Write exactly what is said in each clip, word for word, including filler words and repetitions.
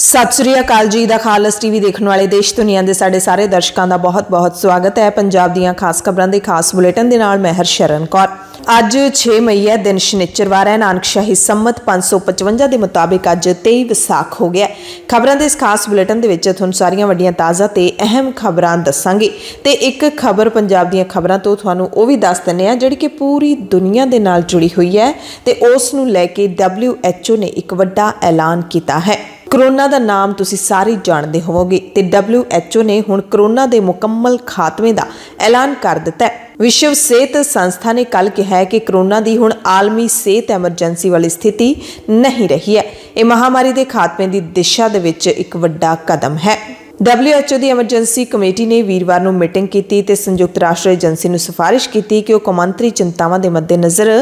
सत श्री अकाल जी का खालस टीवी देखने वाले देश दुनिया के साढ़े सारे दर्शकों का बहुत बहुत स्वागत है। पंजाब दी खास खबरों के खास बुलेटिन के नाल मैं हरशरण कौर। अज छे मई है, दिन शनिचरवार है। नानकशाही संमत पांच सौ पचवंजा के मुताबिक अज तेई विसाख हो गया। खबरों के इस खास बुलेटिन के तुहानू सारिया वड्डियां ताज़ा तो अहम खबर दसांगे। तो एक खबर पंजाब दी खबरों तो तुहानू वो भी दस दिंदे आ जिहड़ी कि पूरी दुनिया के नाल जुड़ी हुई है। तो उस नूं लैके डबल्यू एच ओ ने एक वड्डा ऐलान किया है। कोरोना का नाम तुसी सारी जानते होवोगे। तो डबल्यू एच ओ ने हुण कोरोना के मुकम्मल खात्मे का ऐलान कर दिता है। विश्व सेहत संस्था ने कल कहा है कि कोरोना की हुण आलमी सेहत एमरजेंसी वाली स्थिति नहीं रही है। ये महामारी के खात्मे की दिशा दे विच एक वड्डा कदम है। डबल्यू एच ओ की एमरजेंसी कमेटी ने वीरवार को मीटिंग की तो संयुक्त राष्ट्र एजेंसी ने सिफारिश की कि वह कौमांतरी चिंतावां के मद्देनज़र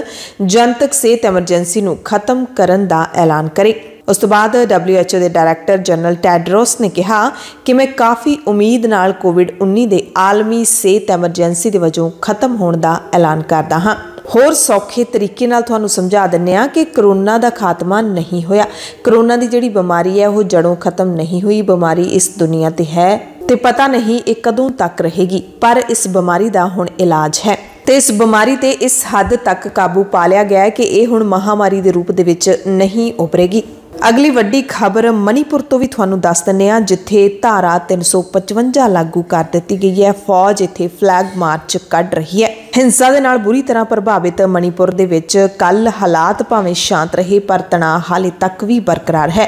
जनतक सेहत एमरजेंसी खत्म करने का ऐलान करे। उस तो बाद डबल्यू एच ओ के डायरैक्टर जनरल टैड्रोस ने कहा कि मैं काफ़ी उम्मीद नाल कोविड उन्नीस के आलमी सेहत एमरजेंसी के वजों खत्म होने का ऐलान करता हाँ। होर सौखे तरीके नाल तुहानू समझा दिंदे आ कि करोना का खात्मा नहीं होया। करोना की जिहड़ी बीमारी है वो जड़ों खत्म नहीं हुई। बीमारी इस दुनिया ते है ते पता नहीं ये कदों तक रहेगी, पर इस बीमारी का हुण इलाज है। तो इस बीमारी ते इस हद तक काबू पा लिया गया है कि यह हुण महामारी के रूप दे विच नहीं उभरेगी। अगली वड्डी खबर मणीपुर तो भी तुहानू दस दिंदे आ जिथे धारा तीन सौ पचवंजा लागू कर दी गई है। फौज इत्थे फ्लैग मार्च कढ रही है। हिंसा दे नाल बुरी तरह प्रभावित मणीपुर दे विच कल हालात भावें शांत रहे पर तनाव हाले तक भी बरकरार है।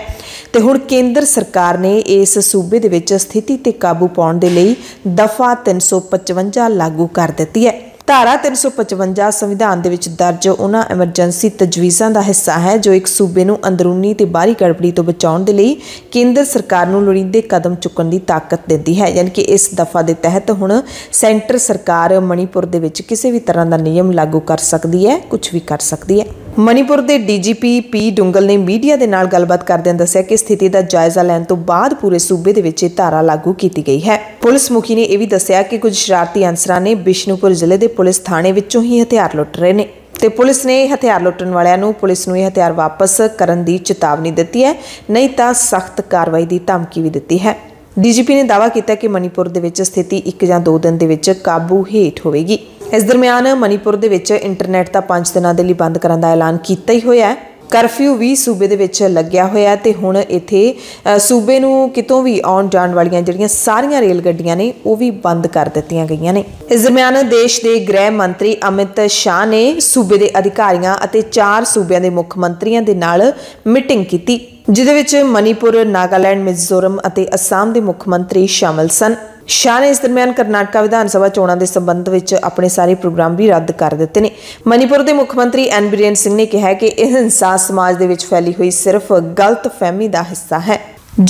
तो हुण केंद्र सरकार ने इस सूबे दे विच स्थिति ते काबू पाउण दे लई दफा तीन सौ पचवंजा लागू कर दित्ती है। धारा तीन सौ पचवंजा संविधान दे विच दर्ज उन्हां एमरजेंसी तजवीज़ां दा हिस्सा है जो एक सूबे नूं अंदरूनी ते बाहरी गड़बड़ी तो बचाउण दे लई केंद्र सरकार नूं लोड़ींदे कदम चुकण दी ताकत दिंदी है। यानी कि इस दफा दे तहत हुण सेंटर सरकार मणीपुर दे विच किसी भी तरह दा नियम लागू कर सकदी है, कुछ भी कर सकदी है। मणीपुर के डी जी पी पी डुंगल ने मीडिया के नाल गलबात करदे दस्सिया कि स्थिति का जायजा लैण तो बाद पूरे सूबे दे विच धारा लागू की गई है। पुलिस मुखी ने यह भी दस्सिया कि कुछ शरारती अंसरां ने बिशनूपुर जिले के पुलिस थाणे विचों ही हथियार लुट रहे हैं। तो पुलिस ने हथियार लुट्टण वालियां नूं पुलिस नूं हथियार वापस करन दी चेतावनी दित्ती है, नहीं तो सख्त कार्रवाई की धमकी भी दित्ती है। डी जी पी ने दावा किया कि मणीपुर दे विच स्थिति एक या दो दिन दे विच काबू हेठ होवेगी। इस दरमियान मणीपुर दे विच इंटरनेट का पांच दिनों के लिए बंद करने का ऐलान किया ही होया है। करफ्यू भी सूबे दे विच लग्या होया। तो हुण इत्थे सूबे नूं कितों भी आउण जाण वालियां जिहड़ियां सारियां रेल गड्डियां ने वो भी बंद कर दित्तियां गईयां ने। इस दरमियान देश के गृह मंत्री अमित शाह ने सूबे के अधिकारियों अते चार सूबे के मुख्य मंत्रियों के नाल मीटिंग की जिहदे विच मणीपुर, नागालैंड, मिजोरम अते असम के मुख्य मंत्री शामिल सन। शाह ने इस दरमियान करनाटक विधान सभा चोणां दे संबंध विच अपने सारे प्रोग्राम भी रद्द कर दित्ते ने। मणीपुर के मुख्यमंत्री एन बीरेन सिंह ने कहा कि यह हिंसा समाज दे विच फैली हुई सिर्फ गलतफहमी का हिस्सा है।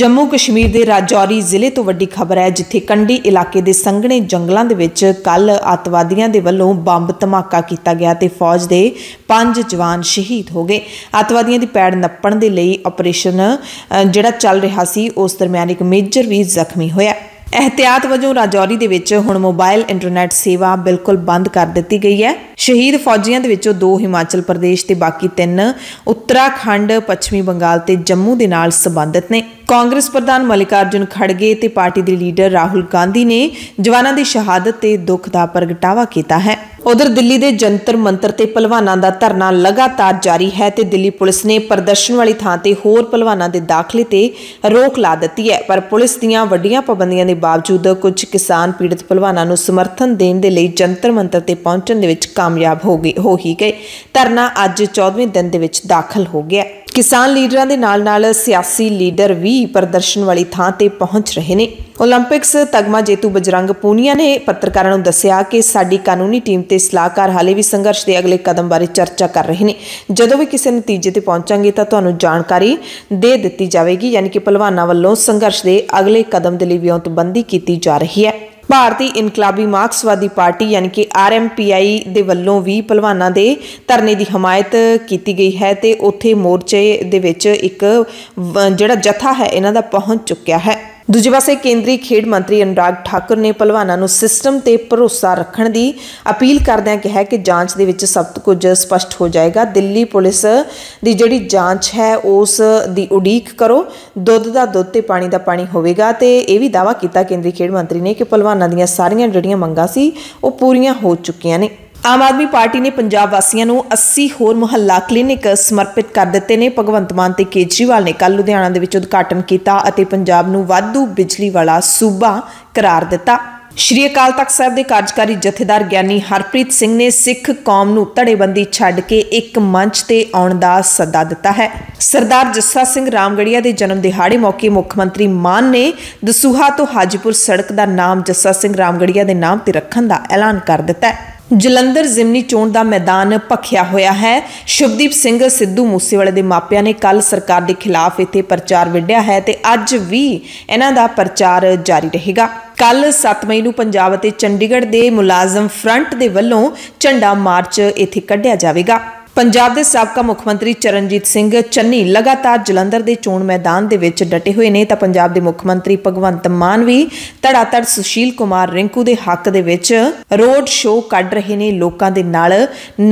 जम्मू कश्मीर के राजौरी जिले तो वड्डी खबर है जिथे कंडी इलाके के संघने जंगलों के विच कल अतवादियों के वलों बंब धमाका किया गया तो फौज के पांच जवान शहीद हो गए। अतवादियों की पैड़ नप्पण के लिए ऑपरेशन जिहड़ा चल रहा सी उस दरमियान एक मेजर भी जख्मी होया। एहतियात वजों राजौरी दे विच हुण मोबाइल इंटरनेट सेवा बिल्कुल बंद कर दी गई है। शहीद फौजियां दे विचों दो हिमाचल प्रदेश ते बाकी तीन उत्तराखंड, पश्चिमी बंगाल ते जम्मू दे नाल संबंधित ने। कांग्रेस प्रधान मल्लिकार्जुन खड़गे ते पार्टी दे लीडर राहुल गांधी ने जवानां दी शहादत ते दुख दा प्रगटावा कीता है। उधर दिल्ली के जंतर मंतर ते भलवानां दा धरना लगातार जारी है। तो दिल्ली पुलिस ने प्रदर्शन वाली थां ते होर भलवानां दे दाखले ते रोक ला दित्ती है, पर पुलिस दीयां वड्डीयां पाबंदियां दे बावजूद कुछ किसान पीड़ित भलवानां नूं समर्थन देण दे लई जंतर मंतर ते पहुंचण दे विच कामयाब हो गए हो ही गए। धरना अज चौदहवें दिन दे विच दाखल हो गया। किसान लीडरां दे नाल नाल सियासी लीडर भी प्रदर्शन वाली थां ते पहुंच रहे ने। ओलंपिक्स तगमा जेतू बजरंग पूनिया ने पत्रकारों को दस्सिया कि साडी कानूनी टीम ते सलाहकार हाले भी संघर्ष के अगले कदम बारे चर्चा कर रहे ने। जदों भी किसी नतीजे ते पहुंचांगे तां तुहानू जानकारी दे दित्ती जाएगी। यानी कि पहलवानां वल्लों संघर्ष के अगले कदम दे लई विਉਂतबंदी की जा रही है। भारतीय इनकलाबी मार्क्सवादी पार्टी यानी कि आर एम पी आई दे वल्लों भी भलवानां दे धरने की हमायत की गई है। तो उत्थे मोर्चे दे विच इक जिहड़ा जत्था है इन्हां दा पहुंच चुक्या है। दूजे पासे केंद्रीय खेड मंत्री अनुराग ठाकुर ने भलवाना नूं सिस्टम ते भरोसा रखण दी अपील करदिआं कहा कि जांच दे विच सब कुछ स्पष्ट हो जाएगा। दिल्ली पुलिस दी जिहड़ी जांच है उस दी उडीक करो, दुध दा दुध ते पानी दा पानी होवेगा। ते इह वी दावा कीता केंद्रीय खेड मंत्री ने कि भलवाना दीआं सारीआं जिहड़ियां मंगां सी ओह पूरीआं हो चुक्कीआं ने। आम आदमी पार्टी ने पंजाब वासियों को अस्सी होर मुहल्ला क्लीनिक समर्पित कर दिते ने। भगवंत मान ते केजरीवाल ने कल लुधियाना दे विच उदघाटन किया अते पंजाब नूं वाधू बिजली वाला सूबा करार दिता। श्री अकाल तख्त साहब के कार्यकारी जथेदार ग्यानी हरप्रीत सिंह ने सिख कौम नूं धड़ेबंदी छड्ड के एक मंच ते आउण दा सदा दिता है। सरदार जस्सा सिंह रामगढ़िया के जन्म दिहाड़े मौके मुख्यमंत्री मान ने दसूहा तो हाजीपुर सड़क का नाम जस्सा सिंह रामगढ़िया के नाम ते रखण का ऐलान कर दिता है। ਜਲੰਧਰ ਜ਼ਿਮਨੀ ਚੋਣ ਦਾ ਮੈਦਾਨ ਭਖਿਆ ਹੋਇਆ ਹੈ। ਸ਼ੁਭਦੀਪ ਸਿੰਘ ਸਿੱਧੂ ਮੂਸੇਵਾਲੇ ਦੇ ਮਾਪਿਆਂ ਨੇ ਕੱਲ ਸਰਕਾਰ ਦੇ ਖਿਲਾਫ ਇੱਥੇ ਪ੍ਰਚਾਰ ਵਿੱਢਿਆ ਹੈ ਤੇ ਅੱਜ ਵੀ ਇਹਨਾਂ ਦਾ ਪ੍ਰਚਾਰ ਜਾਰੀ ਰਹੇਗਾ। ਕੱਲ ਸੱਤ ਮਈ ਨੂੰ ਪੰਜਾਬ ਅਤੇ ਚੰਡੀਗੜ੍ਹ ਦੇ ਮੁਲਾਜ਼ਮ ਫਰੰਟ ਦੇ ਵੱਲੋਂ ਝੰਡਾ ਮਾਰਚ ਇੱਥੇ ਕੱਢਿਆ ਜਾਵੇਗਾ। पंजाब के साबका मुख्यमंत्री चरणजीत सिंह चन्नी लगातार जलंधर के चोण मैदान दे विच डटे हुए ने। तो पंजाब के मुख्यमंत्री भगवंत मान भी धड़ाधड़ सुशील कुमार रिंकू के हक दे विच रोड शो कढ़ रहे ने। लोगों के नाल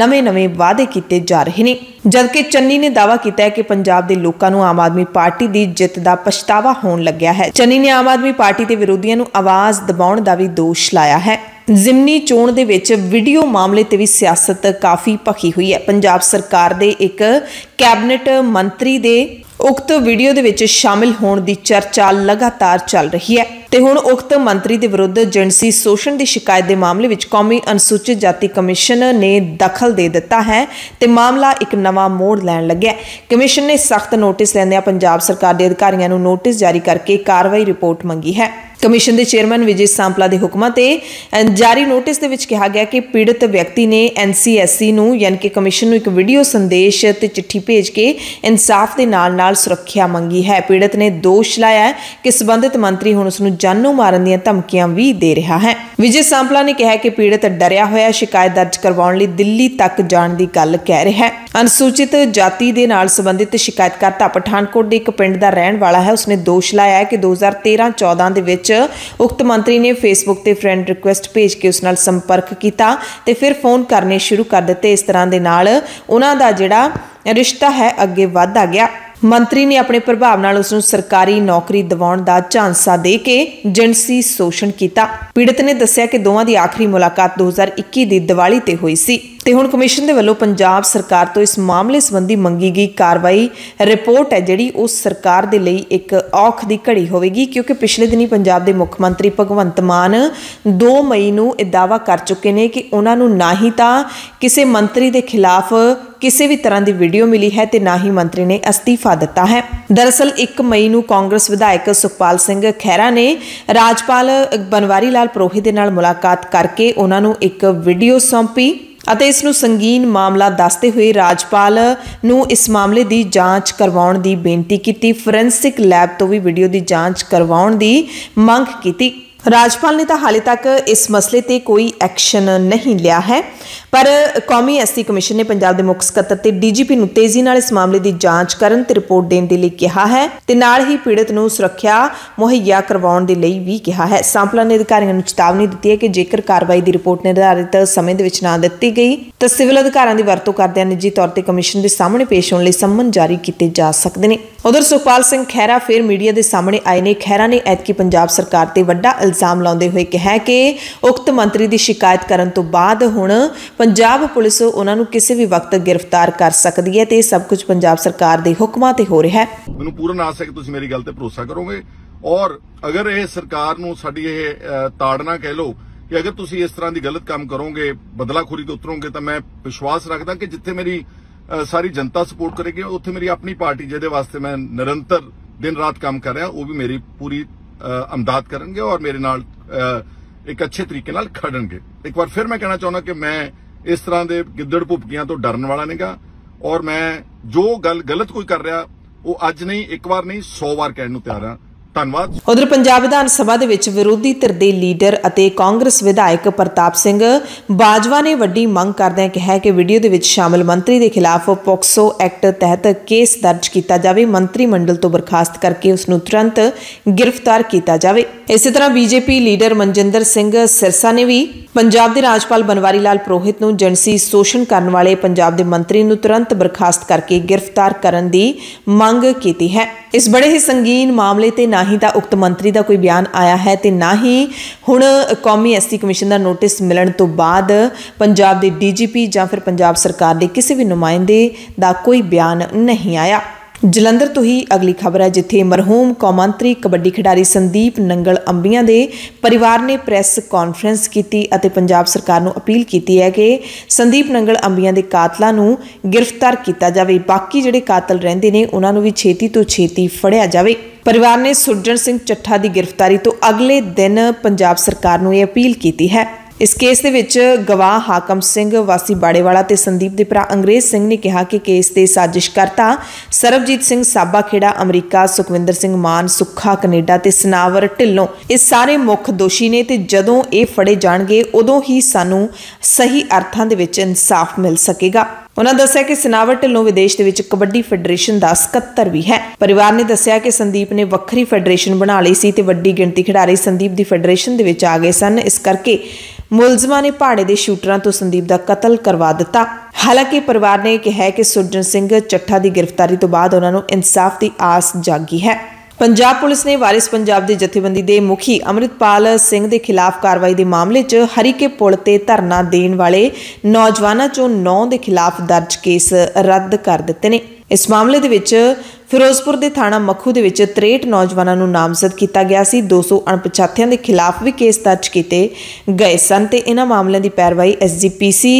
नवे नवे वादे किए जा रहे ने, जबकि चन्नी ने दावा किया है कि पंजाब के लोगों को आम आदमी पार्टी की जित का पछतावा होने लग्या है। चन्नी ने आम आदमी पार्टी के विरोधियों को आवाज़ दबाने का भी दोष लाया है। जिमनी चोण दे विच वीडियो मामले ते भी सियासत काफ़ी भखी हुई है। पंजाब सरकार दे एक कैबिनेट मंत्री दे उक्त वीडियो दे विच शामिल होने की चर्चा लगातार चल रही है ते हुण उक्त मंत्री दे विरुद्ध जिनसी शोषण की शिकायत दे मामले विच कौमी अनुसूचित जाति कमीशन ने दखल दे दिता है ते मामला एक नवा मोड़ लैण लग्या। कमीशन ने सख्त नोटिस लैंदिआं पंजाब सरकार दे अधिकारियों नूं नोटिस जारी करके कार्रवाई रिपोर्ट मंगी है। कमीशन के चेयरमैन विजय सांपला के हुक्मां ते जारी नोटिस दे विच कहा गया कि पीड़ित व्यक्ति ने एन सी एस सी नूं यानी कि कमीशन नूं एक वीडियो संदेश ते चिट्ठी भेज के इंसाफ के नाल नाल सुरक्षा मंगी है। पीड़ित ने दोष लाया है कि संबंधित मंत्री हुण उसनूं जानो मारन दीआं धमकियां भी दे रहा है। विजय सांपला ने कहा कि पीड़ित डरिया होया शिकायत दर्ज करवाउण लई दिल्ली तक जाण दी गल कह रहा है। अनुसूचित जाति दे नाल संबंधित शिकायतकर्ता पठानकोट के एक पिंड का रहने वाला है। उसने दोष लाया है कि दो हज़ार तेरह चौदह के उक्त मंत्री ने फेसबुक ते फ्रेंड रिक्वेस्ट भेज के उस नाल संपर्क किया ते फिर फोन करने शुरू कर दिते। इस तरह दे नाल उन्हां दा जिहड़ा रिश्ता है अगे वधदा गया। मंत्री ने अपने प्रभाव नाल उसनूं सरकारी नौकरी दिवाउण दा झांसा दे के जिनसी शोषण किया। पीड़ित ने दस्सिया कि दोवां दी आखिरी मुलाकात दो हज़ार इक्की दी दिवाली ते होई सी ते हुण कमीशन दे वल्लों पंजाब सरकार तो इस मामले संबंधी मंगी गई कार्रवाई रिपोर्ट है जिहड़ी उस सरकार दे लई एक औख दी घड़ी होवेगी, क्योंकि पिछले दिनी पंजाब दे मुख्यमंत्री भगवंत मान दो मई नूं इह दावा कर चुके ने कि उहनां नूं ना ही तां किसी मंत्री दे खिलाफ किसी भी तरह की वीडियो मिली है तो ना ही मंत्री ने अस्तीफा दिता है। दरअसल एक मई को कांग्रेस विधायक सुखपाल सिंह खैरा ने राजपाल बनवारी लाल पुरोहित के नाल मुलाकात करके उन्होंने एक वीडियो सौंपी ਅਤੇ ਇਸ ਨੂੰ ਸੰਗੀਨ ਮਾਮਲਾ ਦੱਸਦੇ ਹੋਏ ਰਾਜਪਾਲ ਨੂੰ ਇਸ ਮਾਮਲੇ ਦੀ ਜਾਂਚ ਕਰਵਾਉਣ ਦੀ ਬੇਨਤੀ ਕੀਤੀ। ਫੋਰੈਂਸਿਕ ਲੈਬ ਤੋਂ ਵੀ ਵੀਡੀਓ ਦੀ ਜਾਂਚ ਕਰਵਾਉਣ ਦੀ ਮੰਗ ਕੀਤੀ। राजपाल ने तो हाले तक इस मसले पर कोई एक्शन नहीं लिया है, पर कौमी एस सी कमीशन ने पंजाब के मुख्य सकत्तर ते डी जी पी नूं तेजी नाल इस मामले की जांच करन ते रिपोर्ट देण दे लई कहा है ते नाल ही पीड़ित नूं सुरक्षा मुहैया करवाउण दे लई भी कहा है। सांपला ने अधिकारियों नूं चेतावनी दित्ती है कि जेकर कार्रवाई की रिपोर्ट निर्धारित समय दे विच ना दित्ती गई तो सिविल अधिकारां दी वरतों करदिआं निजी तौर ते कमीशन दे सामणे पेश होण लई सम्मन जारी कीते जा सकदे ने। उधर सुखपाल सिंह खैरा फिर मीडिया के सामने आए ने। खैरा ने ऐतकी पंजाब सरकार ते वड्डा इल्जाम लाउंदे हुए कहा कि उक्त मंत्री की शिकायत करन तो बाद हुण पंजाब पुलिस उन्हां नूं किसी भी वक्त गिरफ्तार कर सकदी है ते सब कुछ पंजाब सरकार दे हुक्मां ते हो रहा है। मैनूं पूरन आस है कि तुसीं मेरी गल ते भरोसा करोगे और अगर ये सरकार नूं साडी ये ताड़ना कह लो कि अगर तुसीं इस तरह दी गलत काम करोगे बदलाखोरी तो उतरोगे तो मैं विश्वास रखदा कि जिथे मेरी सारी जनता सपोर्ट करेगी उत्थे मेरी अपनी पार्टी जिहदे वास्ते मैं निरंतर दिन रात काम कर रहा वो भी मेरी पूरी अमदाद करेंगे और मेरे नाल एक अच्छे तरीके नाल खड़नगे। एक बार फिर मैं कहना चाहुंदा कि मैं इस तरह के गिद्दड़ भुपकियां तो डरन वाला नहीं और मैं जो गल गलत कोई कर रहा वो अज नहीं एक बार नहीं सौ बार कहने को तैयार हाँ। ਧੰਨਵਾਦ। ਉਧਰ ਪੰਜਾਬ ਵਿਧਾਨ ਸਭਾ ਦੇ ਵਿੱਚ ਵਿਰੋਧੀ ਧਿਰ ਦੇ ਲੀਡਰ ਅਤੇ ਕਾਂਗਰਸ ਵਿਧਾਇਕ ਪ੍ਰਤਾਪ ਸਿੰਘ ਬਾਜਵਾ ਨੇ ਵੱਡੀ ਮੰਗ ਕਰਦਿਆਂ ਕਿਹਾ ਕਿ ਵੀਡੀਓ ਦੇ ਵਿੱਚ ਸ਼ਾਮਲ ਮੰਤਰੀ ਦੇ ਖਿਲਾਫ ਪੋਕਸੋ ਐਕਟ ਤਹਿਤ ਕੇਸ ਦਰਜ ਕੀਤਾ ਜਾਵੇ, ਮੰਤਰੀ ਮੰਡਲ ਤੋਂ ਬਰਖਾਸਤ ਕਰਕੇ ਉਸ ਨੂੰ ਤੁਰੰਤ ਗ੍ਰਿਫਤਾਰ ਕੀਤਾ ਜਾਵੇ। ਇਸੇ ਤਰ੍ਹਾਂ ਬੀਜੇਪੀ ਲੀਡਰ ਮਨਜਿੰਦਰ ਸਿੰਘ ਸਿਰਸਾ ਨੇ ਵੀ ਪੰਜਾਬ ਦੇ ਰਾਜਪਾਲ ਬਨਵਾਰੀ ਲਾਲ ਪੁਰੋਹਿਤ ਨੂੰ ਜਿਣਸੀ ਸ਼ੋਸ਼ਣ ਕਰਨ ਵਾਲੇ ਪੰਜਾਬ ਦੇ ਮੰਤਰੀ ਨੂੰ ਤੁਰੰਤ ਬਰਖਾਸਤ ਕਰਕੇ ਗ੍ਰਿਫਤਾਰ ਕਰਨ ਦੀ ਮੰਗ ਕੀਤੀ ਹੈ। ਇਸ ਬੜੇ ਹੀ ਸੰਗੀਨ ਮਾਮਲੇ ਤੇ ਨਾ ही तो उक्त मंत्री का कोई बयान आया है तो ना ही हुण कौमी एस सी कमीशन का नोटिस मिलने तो बाद पंजाब के डी जी पी या फिर पंजाब सरकार के किसी भी नुमाइंदे का कोई बयान नहीं आया। जलंधर तो ही अगली खबर है जिथे मरहूम कौमांतरी कबड्डी खिडारी संदीप नंगल अंबिया के परिवार ने प्रैस कॉन्फ्रेंस की और पंजाब सरकार को अपील की है कि संदीप नंगल अंबिया के कातलों को गिरफ्तार किया जाए, बाकी जिहड़े कातल रहिंदे ने उन्हां नूं भी छेती तो छेती फड़िया जाए। परिवार ने सुरजन सिंह चट्ठा की गिरफ्तारी तो अगले दिन पंजाब सरकार को यह अपील की है। इस केस दे विच गवाह हाकम सिंह वासी बाड़ेवाला ते संदीप दे भरा अंग्रेज सिंह ने कहा कि केस दे साजिशकर्ता सरबजीत सिंह साबा खेड़ा अमरीका, सुखविंदर सिंह मान सुखा कनेडा ते सनावर ढिल्लों इस सारे मुख्य दोषी ने ते जदों ये फड़े जाणगे उदों ही सानू सही अर्थां दे विच इंसाफ मिल सकेगा। उन्होंने दस्सिया कि सनावर ढिल्लों विदेश दे विच कबड्डी फैडरेशन दा सकत्तर भी है। परिवार ने दस्सिया कि संदीप ने वक्री फैडरेशन बना लई सी ते वड्डी गिणती खिडारी संदीप दी फैडरेशन दे विच आ गए सन, इस करके मुलजमान ने भाड़े के शूटरों तो संदीप का कतल करवा दिता। हालांकि परिवार ने कहा है कि सुरजन सिंह चट्ठा की गिरफ्तारी तो बाद उन्होंने इंसाफ की आस जागी है। पंजाब पुलिस ने वारिस पंजाब की जथेबंदी के मुखी अमृतपाल सिंह के खिलाफ कार्रवाई के मामले च हरीके पुल ते धरना देने वाले नौजवानों चों नौ के खिलाफ दर्ज केस रद्द कर दिते ने। इस मामले के विच फिरोजपुर के थाणा मखू के विच त्रेसठ नौजवानों को नामजद किया गया सी, दो सौ अणपछाथियां के खिलाफ भी केस दर्ज किए गए सन ते इन्हां मामलों की पैरवाई एस जी पी सी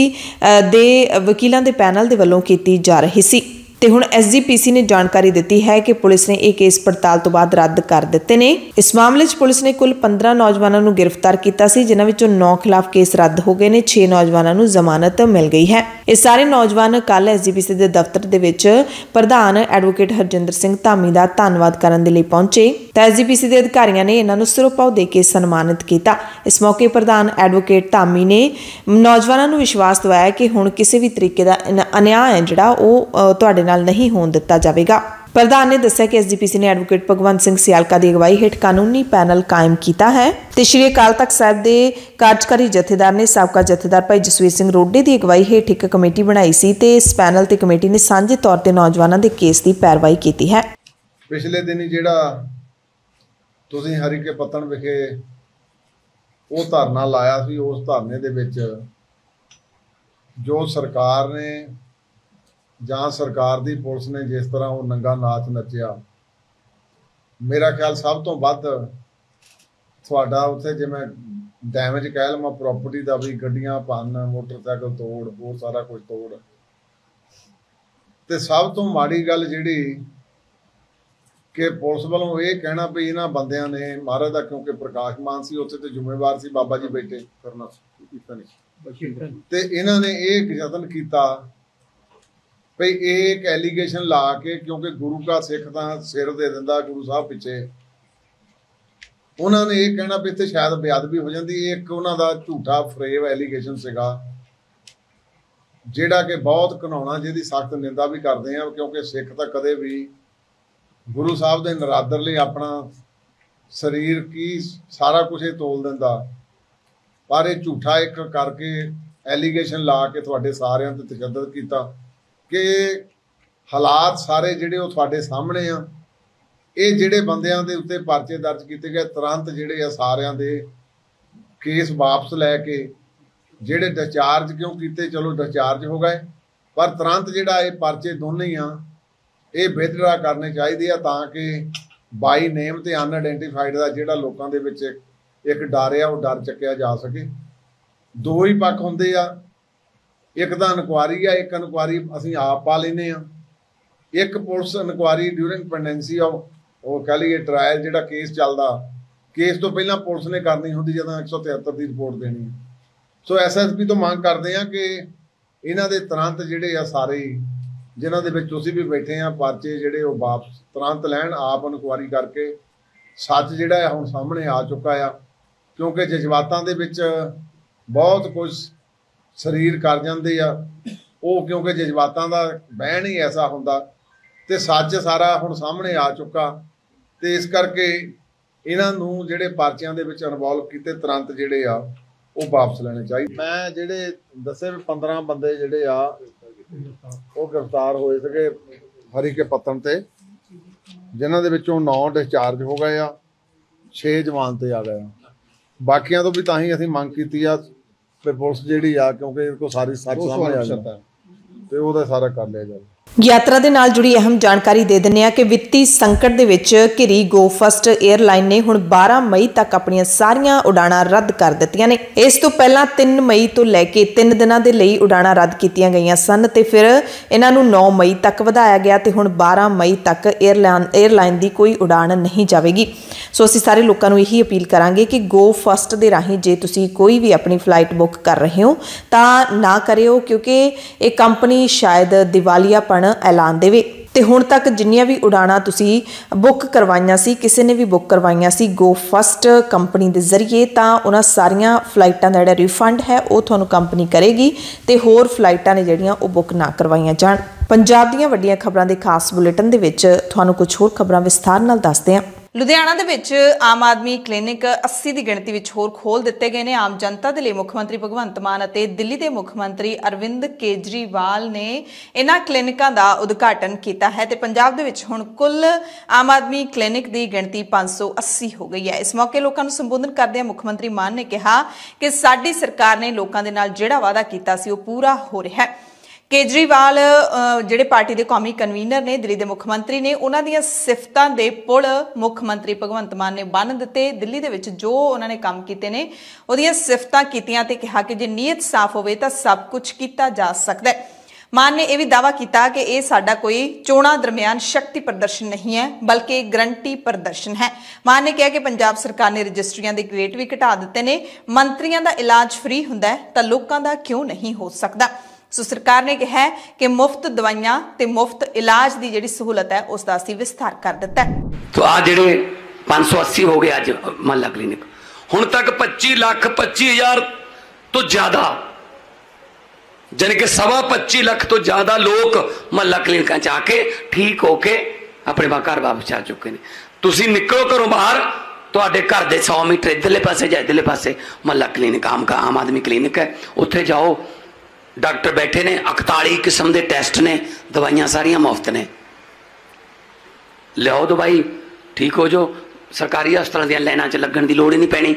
दे वकीलों के पैनल के वलों की जा रही सी। तो हुण एस जी पी सी ने जानकारी दी है कि पुलिस ने यह केस पड़ताल तो बाद रद्द कर दिते ने। इस मामले च पुलिस ने कुल पंद्रह नौजवानों को गिरफ्तार किया सी, जिन्हां विचों नौ खिलाफ केस रद्द हो गए ने, छे नौजवानों को जमानत मिल गई है। ये सारे नौजवान कल एस जी पी सी के दफ्तर दे विच प्रधान एडवोकेट हरजिंदर सिंह धामी का धन्नवाद करने के लिए पहुंचे तो एस जी पी सी के अधिकारियों ने इन्हां नूं सिरोपाव दे के सन्मानित किया। इस मौके प्रधान एडवोकेट धामी ने नौजवानों को विश्वास दिवाया कि हुण किसी भी तरीके का अन्याय है जिहड़ा ओह तुहाडे नाल नहीं होने दिता जाएगा। प्रधान ने दस्सिया कि एस जी पी सी ने एडवोकेट भगवंत सिंह सियालका की अगवाई हेठ कानूनी पैनल कायम किया है तो श्री अकाल तख्त साहब के कार्यकारी जथेदार ने साबका जथेदार भाई जसवीर सिंह रोडे की अगवाई हेठ एक कमेटी बनाई सी ते इस पैनल ते कमेटी ने सांझे तौर पर नौजवानों के केस की पैरवाई की है। पिछले दिन जिहड़ा तुसीं हरीके पत्तन विखे वो धरना लाया सी, उस धरने दे विच जो सरकार ने ਜਾਂ सरकार की पुलिस ने जिस तरह वो नंगा नाच नचिया, मेरा ख्याल सब तो ਵੱਧ ਤੁਹਾਡਾ ਉੱਥੇ ਜਿਵੇਂ डैमेज कह ਲਵਾਂ प्रॉपर्टी का भी, ਗੱਡੀਆਂ ਭੰਨ, मोटरसाइकिल तोड़, वो सारा कुछ तोड़ तो सब तो माड़ी गल जी कि पुलिस वालों ये कहना भी इन्ह बंदियां ने महाराज का, क्योंकि प्रकाश मान से उत्थे तो जिम्मेवार से बाबा जी बैठे करना तो इन्होंने एक यतन किया भाई एक एलीगेशन ला के, क्योंकि गुरु का सिख तो सिर दे दिंदा गुरु साहब पिछे, उन्होंने ये कहना भी इत्थे शायद बेअदबी हो जाती। एक उन्हों का झूठा फरेब एलीगेशन सीगा जिहड़ा कि बहुत घिनाउणा, जिहदी सख्त निंदा भी करदे आ क्योंकि सिख तो कदे भी गुरु साहब के नरादर लई अपना शरीर की सारा कुछ तोल दिंदा, पर यह झूठा एक करके एलीगेशन ला के तुहाडे सारिआं ते तशद्दद कीता कि हालात सारे जिहड़े उह तुहाडे सामने आ। ये जिहड़े बंदियां दे उत्ते परचे दर्ज किए गए तुरंत जिहड़े आ सारिआं दे केस वापस लैके जिहड़े डिस्चार्ज क्यों किए, चलो डिस्चार्ज हो गए, पर तुरंत जिहड़ा ये परचे दोनों आ ये विदड्रा करने चाहिए आ तां कि बाई नेम ते अनआइडेंटिफाइड दा जिहड़ा लोकां दे विच एक डर आ वो डर चुकिया जा सके। दो ही पक्ष हुंदे आ, एक तो इनकुआरी है, एक इनकुआरी असीं आप पा लैंदे आ, एक पुलिस इनकुआरी ड्यूरिंग पेंडेंसी आ वो कह लीए ट्रायल जिहड़ा केस चलदा, केस तो पहलां पुलिस ने करनी हुंदी जदों एक सौ तिहत्तर की रिपोर्ट देनी है। सो एस एस पी तो मांग करते हैं कि इन्हां दे तुरंत जिहड़े आ सारे जिन्हां दे विच तुसीं भी बैठे आ परचे जिहड़े वो वापस तुरंत लैण, आप इनकुआरी करके सच जिहड़ा हुण सामने आ चुका है क्योंकि जज्बातां दे विच बहुत कुछ शरीर कर जाते आ वो क्योंकि जज्बातां दा बहन ही ऐसा हुंदा ते सच सारा हुण सामने आ चुका ते इस करके इन्हां नूं जिहड़े परचियां दे विच इनवॉल्व कीते तुरंत जिहड़े आ वो वापस लेने चाहिए। मैं जिहड़े दसे पंद्रह बंदे जिहड़े आ वो गिरफ्तार होए सीगे हरी के पत्तन ते जिन्हां दे विचों नौ डिस्चार्ज हो गए आ छे जवान ते आ गए बाकियां तो भी ताहीं असीं मंग कीती आ यात्रा दे नाल जुड़ी अहम जानकारी दे दिंदे आ कि वित्ती संकट दे विच घिरी गो फर्स्ट एयरलाइन ने हुण बारह मई तक अपणियां सारियां उड़ाणां रद्द कर दित्तियां ने। इस तो पहलां तीन मई तो लैके तीन दिनां दे लई उड़ाणां रद्द कीतीआं गईआं सन ते फिर इन्हां नूं नौ मई तक वधाया गया ते हुण बारह मई तक एयरलाइन एयरलाइन दी कोई उड़ाण नहीं जावेगी। सो असीं सारे लोगों को यही अपील करांगे कि गो फस्ट के राही जे तुसी कोई भी अपनी फ्लाइट बुक कर रहे हो तो ना करो क्योंकि ये कंपनी शायद दिवालियापन ऐलान देवे। तो हुण तक जिन्नियां भी उड़ाणा तुसी बुक करवाइयां सी किसी ने भी बुक करवाइयां सी गो फस्ट कंपनी के जरिए तो उन्हां सारियां फ्लाइटां दा जिहड़ा रिफंड है वो तुहानूं कंपनी करेगी तो होर फ्लाइटां ने जिहड़ियां वो बुक ना करवाइयां जाण। पंजाब दीयां वड्डीयां खबरां दे खास बुलेटिन दे विच तुहानूं कुछ होर खबरां विस्तार नाल दसदे हां। लुधियाना दे विच आम आदमी क्लिनिक अस्सी की गिणती विच होर खोल दिते गए ने। आम जनता के लिए मुख्यमंत्री भगवंत मान अते दिल्ली के मुख्यमंत्री अरविंद केजरीवाल ने इन्हां क्लिनिकां दा उद्घाटन कीता है ते पंजाब दे विच हुण कुल आम आदमी क्लिनिक की गिणती पांच सौ अस्सी हो गई है। इस मौके लोकां नूं संबोधन करदे मुख्यमंत्री मान ने कहा कि साडी सरकार ने लोकां दे नाल जिहड़ा वादा कीता सी ओह पूरा हो रिहा है। केजरीवाल जिहड़े पार्टी के कौमी कन्वीनर ने दिल्ली के मुख्यमंत्री ने उन्हां दीयां सिफतां दे पुल मुख्यमंत्री भगवंत मान ने बन दिते। दिल्ली दे विच जो उन्होंने काम कीते ने उहदियां सिफतां कीतियां ते कहा कि जे नीयत साफ होवे तां सब कुछ किया जा सकता है। मान ने यह भी दावा किया कि यह साडा कोई चोणा दरमियान शक्ति प्रदर्शन नहीं है बल्कि गरंटी प्रदर्शन है। मान ने कहा कि पंजाब सरकार ने रजिस्ट्रियां दे रेट भी घटा दिते ने मंत्रियों का इलाज फ्री हुंदा है तां लोकां दा क्यों नहीं हो सकता। सो सरकार ने कहा है कि मुफ्त दवाइयां ते मुफ्त इलाज की जिहड़ी सहूलत है उसका असीं विस्तार कर दिता है। तो आ जिहड़े पांच सौ अस्सी हो गए अज महला क्लिनिक हुण तक पच्चीस लाख पच्चीस हज़ार तो ज्यादा यानी कि सवा पच्चीस लाख तो ज्यादा लोग महला क्लिनिकां च आके ठीक होके अपने घर वापस आ चुके हैं। तुसीं निकलो घरों बाहर ਤੁਹਾਡੇ ਘਰ ਦੇ सौ मीटर इधरले पासे ਜਾਂ इधरले पासे महला क्लिनिक आम का आम आदमी क्लिनिक है। ਉੱਥੇ जाओ डॉक्टर बैठे ने इकताली किस्म के टैसट ने दवाइयां सारियां मुफ्त ने लियाओ दवाई ठीक हो जाओ सरकारी हस्पताल दीयां लाइनां च लगण दी लोड़ ही नहीं पैनी।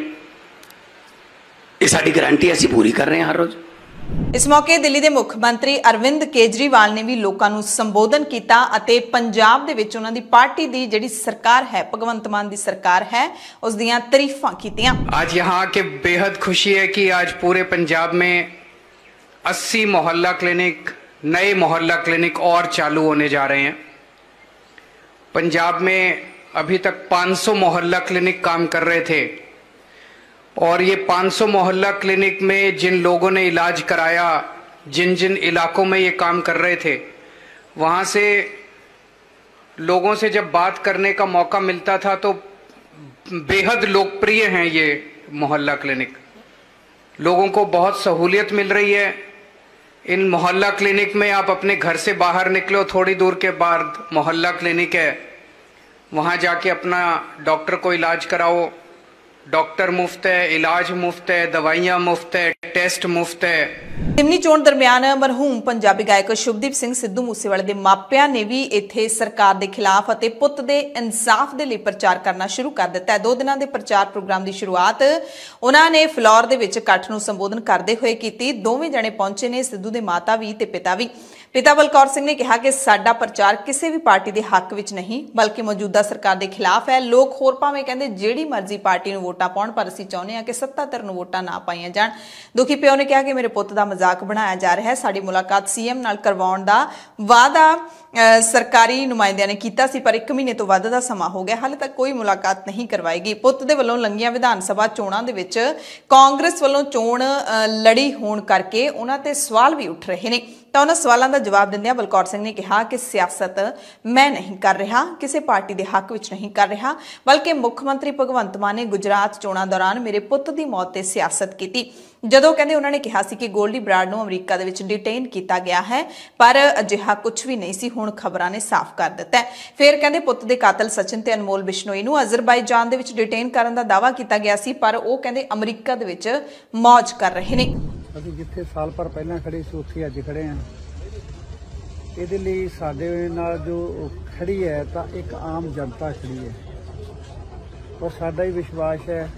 ये साडी गारंटी असीं पूरी कर रहे हैं हर रोज़। इस मौके दिल्ली के मुख्यमंत्री अरविंद केजरीवाल ने भी लोगों को संबोधन किया अते पंजाब दे विच उन्हां दी पार्टी की जिहड़ी सरकार है भगवंत मान की सरकार है उस दीयां तारीफां कीतियां। आज यहाँ के बेहद खुशी है कि आज पूरे पंजाब में अस्सी मोहल्ला क्लिनिक नए मोहल्ला क्लिनिक और चालू होने जा रहे हैं। पंजाब में अभी तक पाँच सौ मोहल्ला क्लिनिक काम कर रहे थे और ये पाँच सौ मोहल्ला क्लिनिक में जिन लोगों ने इलाज कराया जिन जिन इलाकों में ये काम कर रहे थे वहाँ से लोगों से जब बात करने का मौका मिलता था तो बेहद लोकप्रिय हैं ये मोहल्ला क्लिनिक। लोगों को बहुत सहूलियत मिल रही है। इन मोहल्ला क्लिनिक में आप अपने घर से बाहर निकलो थोड़ी दूर के बाद मोहल्ला क्लिनिक है वहाँ जाके अपना डॉक्टर को इलाज कराओ। डॉक्टर मुफ्त है इलाज मुफ्त है दवाइयाँ मुफ्त है टेस्ट मुफ्त है। जिमनी चोण दरमियान मरहूम पंजाबी गायक शुभदीप सिंह सिद्धू मूसेवाले के मापिया ने भी इत्थे सरकार के खिलाफ अते पुत दे इंसाफ दे लई प्रचार करना शुरू कर दिता है। दो दिनां दे प्रचार प्रोग्राम की शुरुआत उन्होंने फलौर दे विच इकट्ठ नूं संबोधन करते हुए की। दोवें जने पहुंचे ने सिद्धू दे माता भी ते पिता भी। पिता बलकौर सिंह ने कहा कि साडा प्रचार किसी भी पार्टी के हक विच नहीं बल्कि मौजूदा सरकार के खिलाफ है। लोग होर भावें कहिंदे जिहड़ी मर्जी पार्टी नूं वोटां पाउण पर असीं चाहुंदे हां कि सत्ताधर नूं वोटां ना पाईआं जाण। दुखी प्यो ने कहा कि मेरे पुत्त दा मजाक बनाया जा रहा है। साडी मुलाकात सीएम नाल करवाउण दा वादा सरकारी नुमाइंदियां ने कीता सी पर एक महीने तो वध दा समां हो गया हाले तक कोई मुलाकात नहीं करवाएगी। पुत्त दे वल्लों लंघीਆਂ विधान सभा चोणां दे विच कांग्रेस वल्लों चोण लड़ी होण ਕਰਕੇ ਉਹਨਾਂ ਤੇ ਸਵਾਲ ਵੀ ਉੱਠ ਰਹੇ ਨੇ। ਤਾਂ ਉਹਨਾਂ ਸਵਾਲਾਂ ਦਾ ਜਵਾਬ ਦਿੰਦਿਆਂ ਬਲਕੌਰ ਸਿੰਘ ਨੇ ਕਿਹਾ ਕਿ ਸਿਆਸਤ ਮੈਂ ਨਹੀਂ ਕਰ ਰਿਹਾ, ਕਿਸੇ ਪਾਰਟੀ ਦੇ ਹੱਕ ਵਿੱਚ ਨਹੀਂ ਕਰ ਰਿਹਾ, ਬਲਕਿ ਮੁੱਖ ਮੰਤਰੀ ਭਗਵੰਤ ਮਾਨ ਨੇ ਗੁਜਰਾਤ ਚੋਣਾਂ ਦੌਰਾਨ ਮੇਰੇ ਪੁੱਤ ਦੀ ਮੌਤ ਤੇ ਸਿਆਸਤ ਕੀਤੀ। ਜਦੋਂ ਕਹਿੰਦੇ ਉਹਨਾਂ ਨੇ ਕਿਹਾ ਸੀ ਕਿ ਗੋਲਡੀ ਬਰਾੜ ਨੂੰ ਅਮਰੀਕਾ ਦੇ ਵਿੱਚ ਡਿਟੇਨ ਕੀਤਾ ਗਿਆ ਹੈ, ਪਰ ਅਜਿਹਾ ਕੁਝ ਵੀ ਨਹੀਂ ਸੀ, ਹੁਣ ਖਬਰਾਂ ਨੇ ਸਾਫ਼ ਕਰ ਦਿੱਤਾ। ਫਿਰ ਕਹਿੰਦੇ ਪੁੱਤ ਦੇ ਕਾਤਲ ਸਚਿਨ ਤੇ ਅਨਮੋਲ ਬਿਸ਼ਨੋਈ ਨੂੰ ਅਜ਼ਰਬਾਈਜਾਨ ਦੇ ਵਿੱਚ ਡਿਟੇਨ ਕਰਨ ਦਾ ਦਾਅਵਾ ਕੀਤਾ ਗਿਆ ਸੀ, ਪਰ ਉਹ ਕਹਿੰਦੇ ਅਮਰੀਕਾ ਦੇ ਵਿੱਚ ਮੌਜ ਕਰ ਰਹੇ ਨੇ। ਅਸੀਂ ਜਿੱਥੇ ਸਾਲ ਭਰ ਪਹਿਲਾਂ ਖੜੇ ਸੀ ਉੱਥੇ ਅੱਜ ਖੜੇ ਹਾਂ। ਇਹਦੇ ਲਈ ਸਾਡੇ ਨਾਲ ਜੋ ਖੜੀ ਹੈ ਤਾਂ ਇੱਕ ਆਮ ਜਨਤਾ ਖੜੀ ਹੈ, ਔਰ ਸਾਡਾ ਹੀ ਵਿਸ਼ਵਾਸ ਹੈ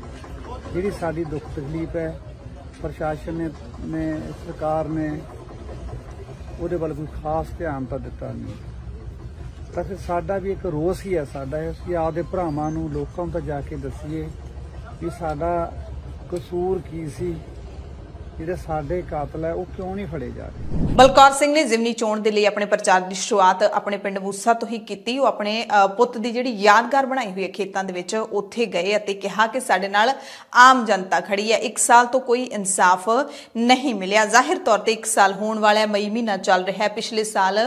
ਜਿਹੜੀ ਸਾਡੀ ਦੁੱਖ ਤਕਲੀਫ ਹੈ प्रशासन ने, ने सरकार ने उहदे वल कोई खास ध्यान तो दिता नहीं, तो फिर साडा भी एक रोस ही है। साडा असीं आपदे भरावां नूं लोकां तक जाके दसीए कि साडा कसूर की सी, ਜਿਹੜੇ ਸਾਡੇ ਕਾਤਲ ਹੈ ਉਹ ਕਿਉਂ ਨਹੀਂ ਫੜੇ ਜਾ ਰਹੇ। ਬਲਕੌਰ ਸਿੰਘ ਨੇ ਜ਼ਿਮਨੀ ਚੋਣ ਦੇ ਲਈ ਆਪਣੇ ਪ੍ਰਚਾਰ ਦੀ ਸ਼ੁਰੂਆਤ ਆਪਣੇ ਪਿੰਡ ਮੂਸਾ ਤੋਂ ਹੀ ਕੀਤੀ। ਉਹ ਆਪਣੇ ਪੁੱਤ ਦੀ ਜਿਹੜੀ ਯਾਦਗਾਰ ਬਣਾਈ ਹੋਈ ਹੈ ਖੇਤਾਂ ਦੇ ਵਿੱਚ ਉੱਥੇ ਗਏ ਅਤੇ ਕਿਹਾ ਕਿ ਸਾਡੇ ਨਾਲ ਆਮ ਜਨਤਾ ਖੜੀ ਹੈ। ਇੱਕ ਸਾਲ ਤੋਂ ਕੋਈ ਇਨਸਾਫ ਨਹੀਂ ਮਿਲਿਆ। ਜ਼ਾਹਿਰ ਤੌਰ ਤੇ ਇੱਕ ਸਾਲ ਹੋਣ ਵਾਲਾ ਹੈ, ਮਈ ਮਹੀਨਾ ਚੱਲ ਰਿਹਾ ਹੈ। ਪਿਛਲੇ ਸਾਲ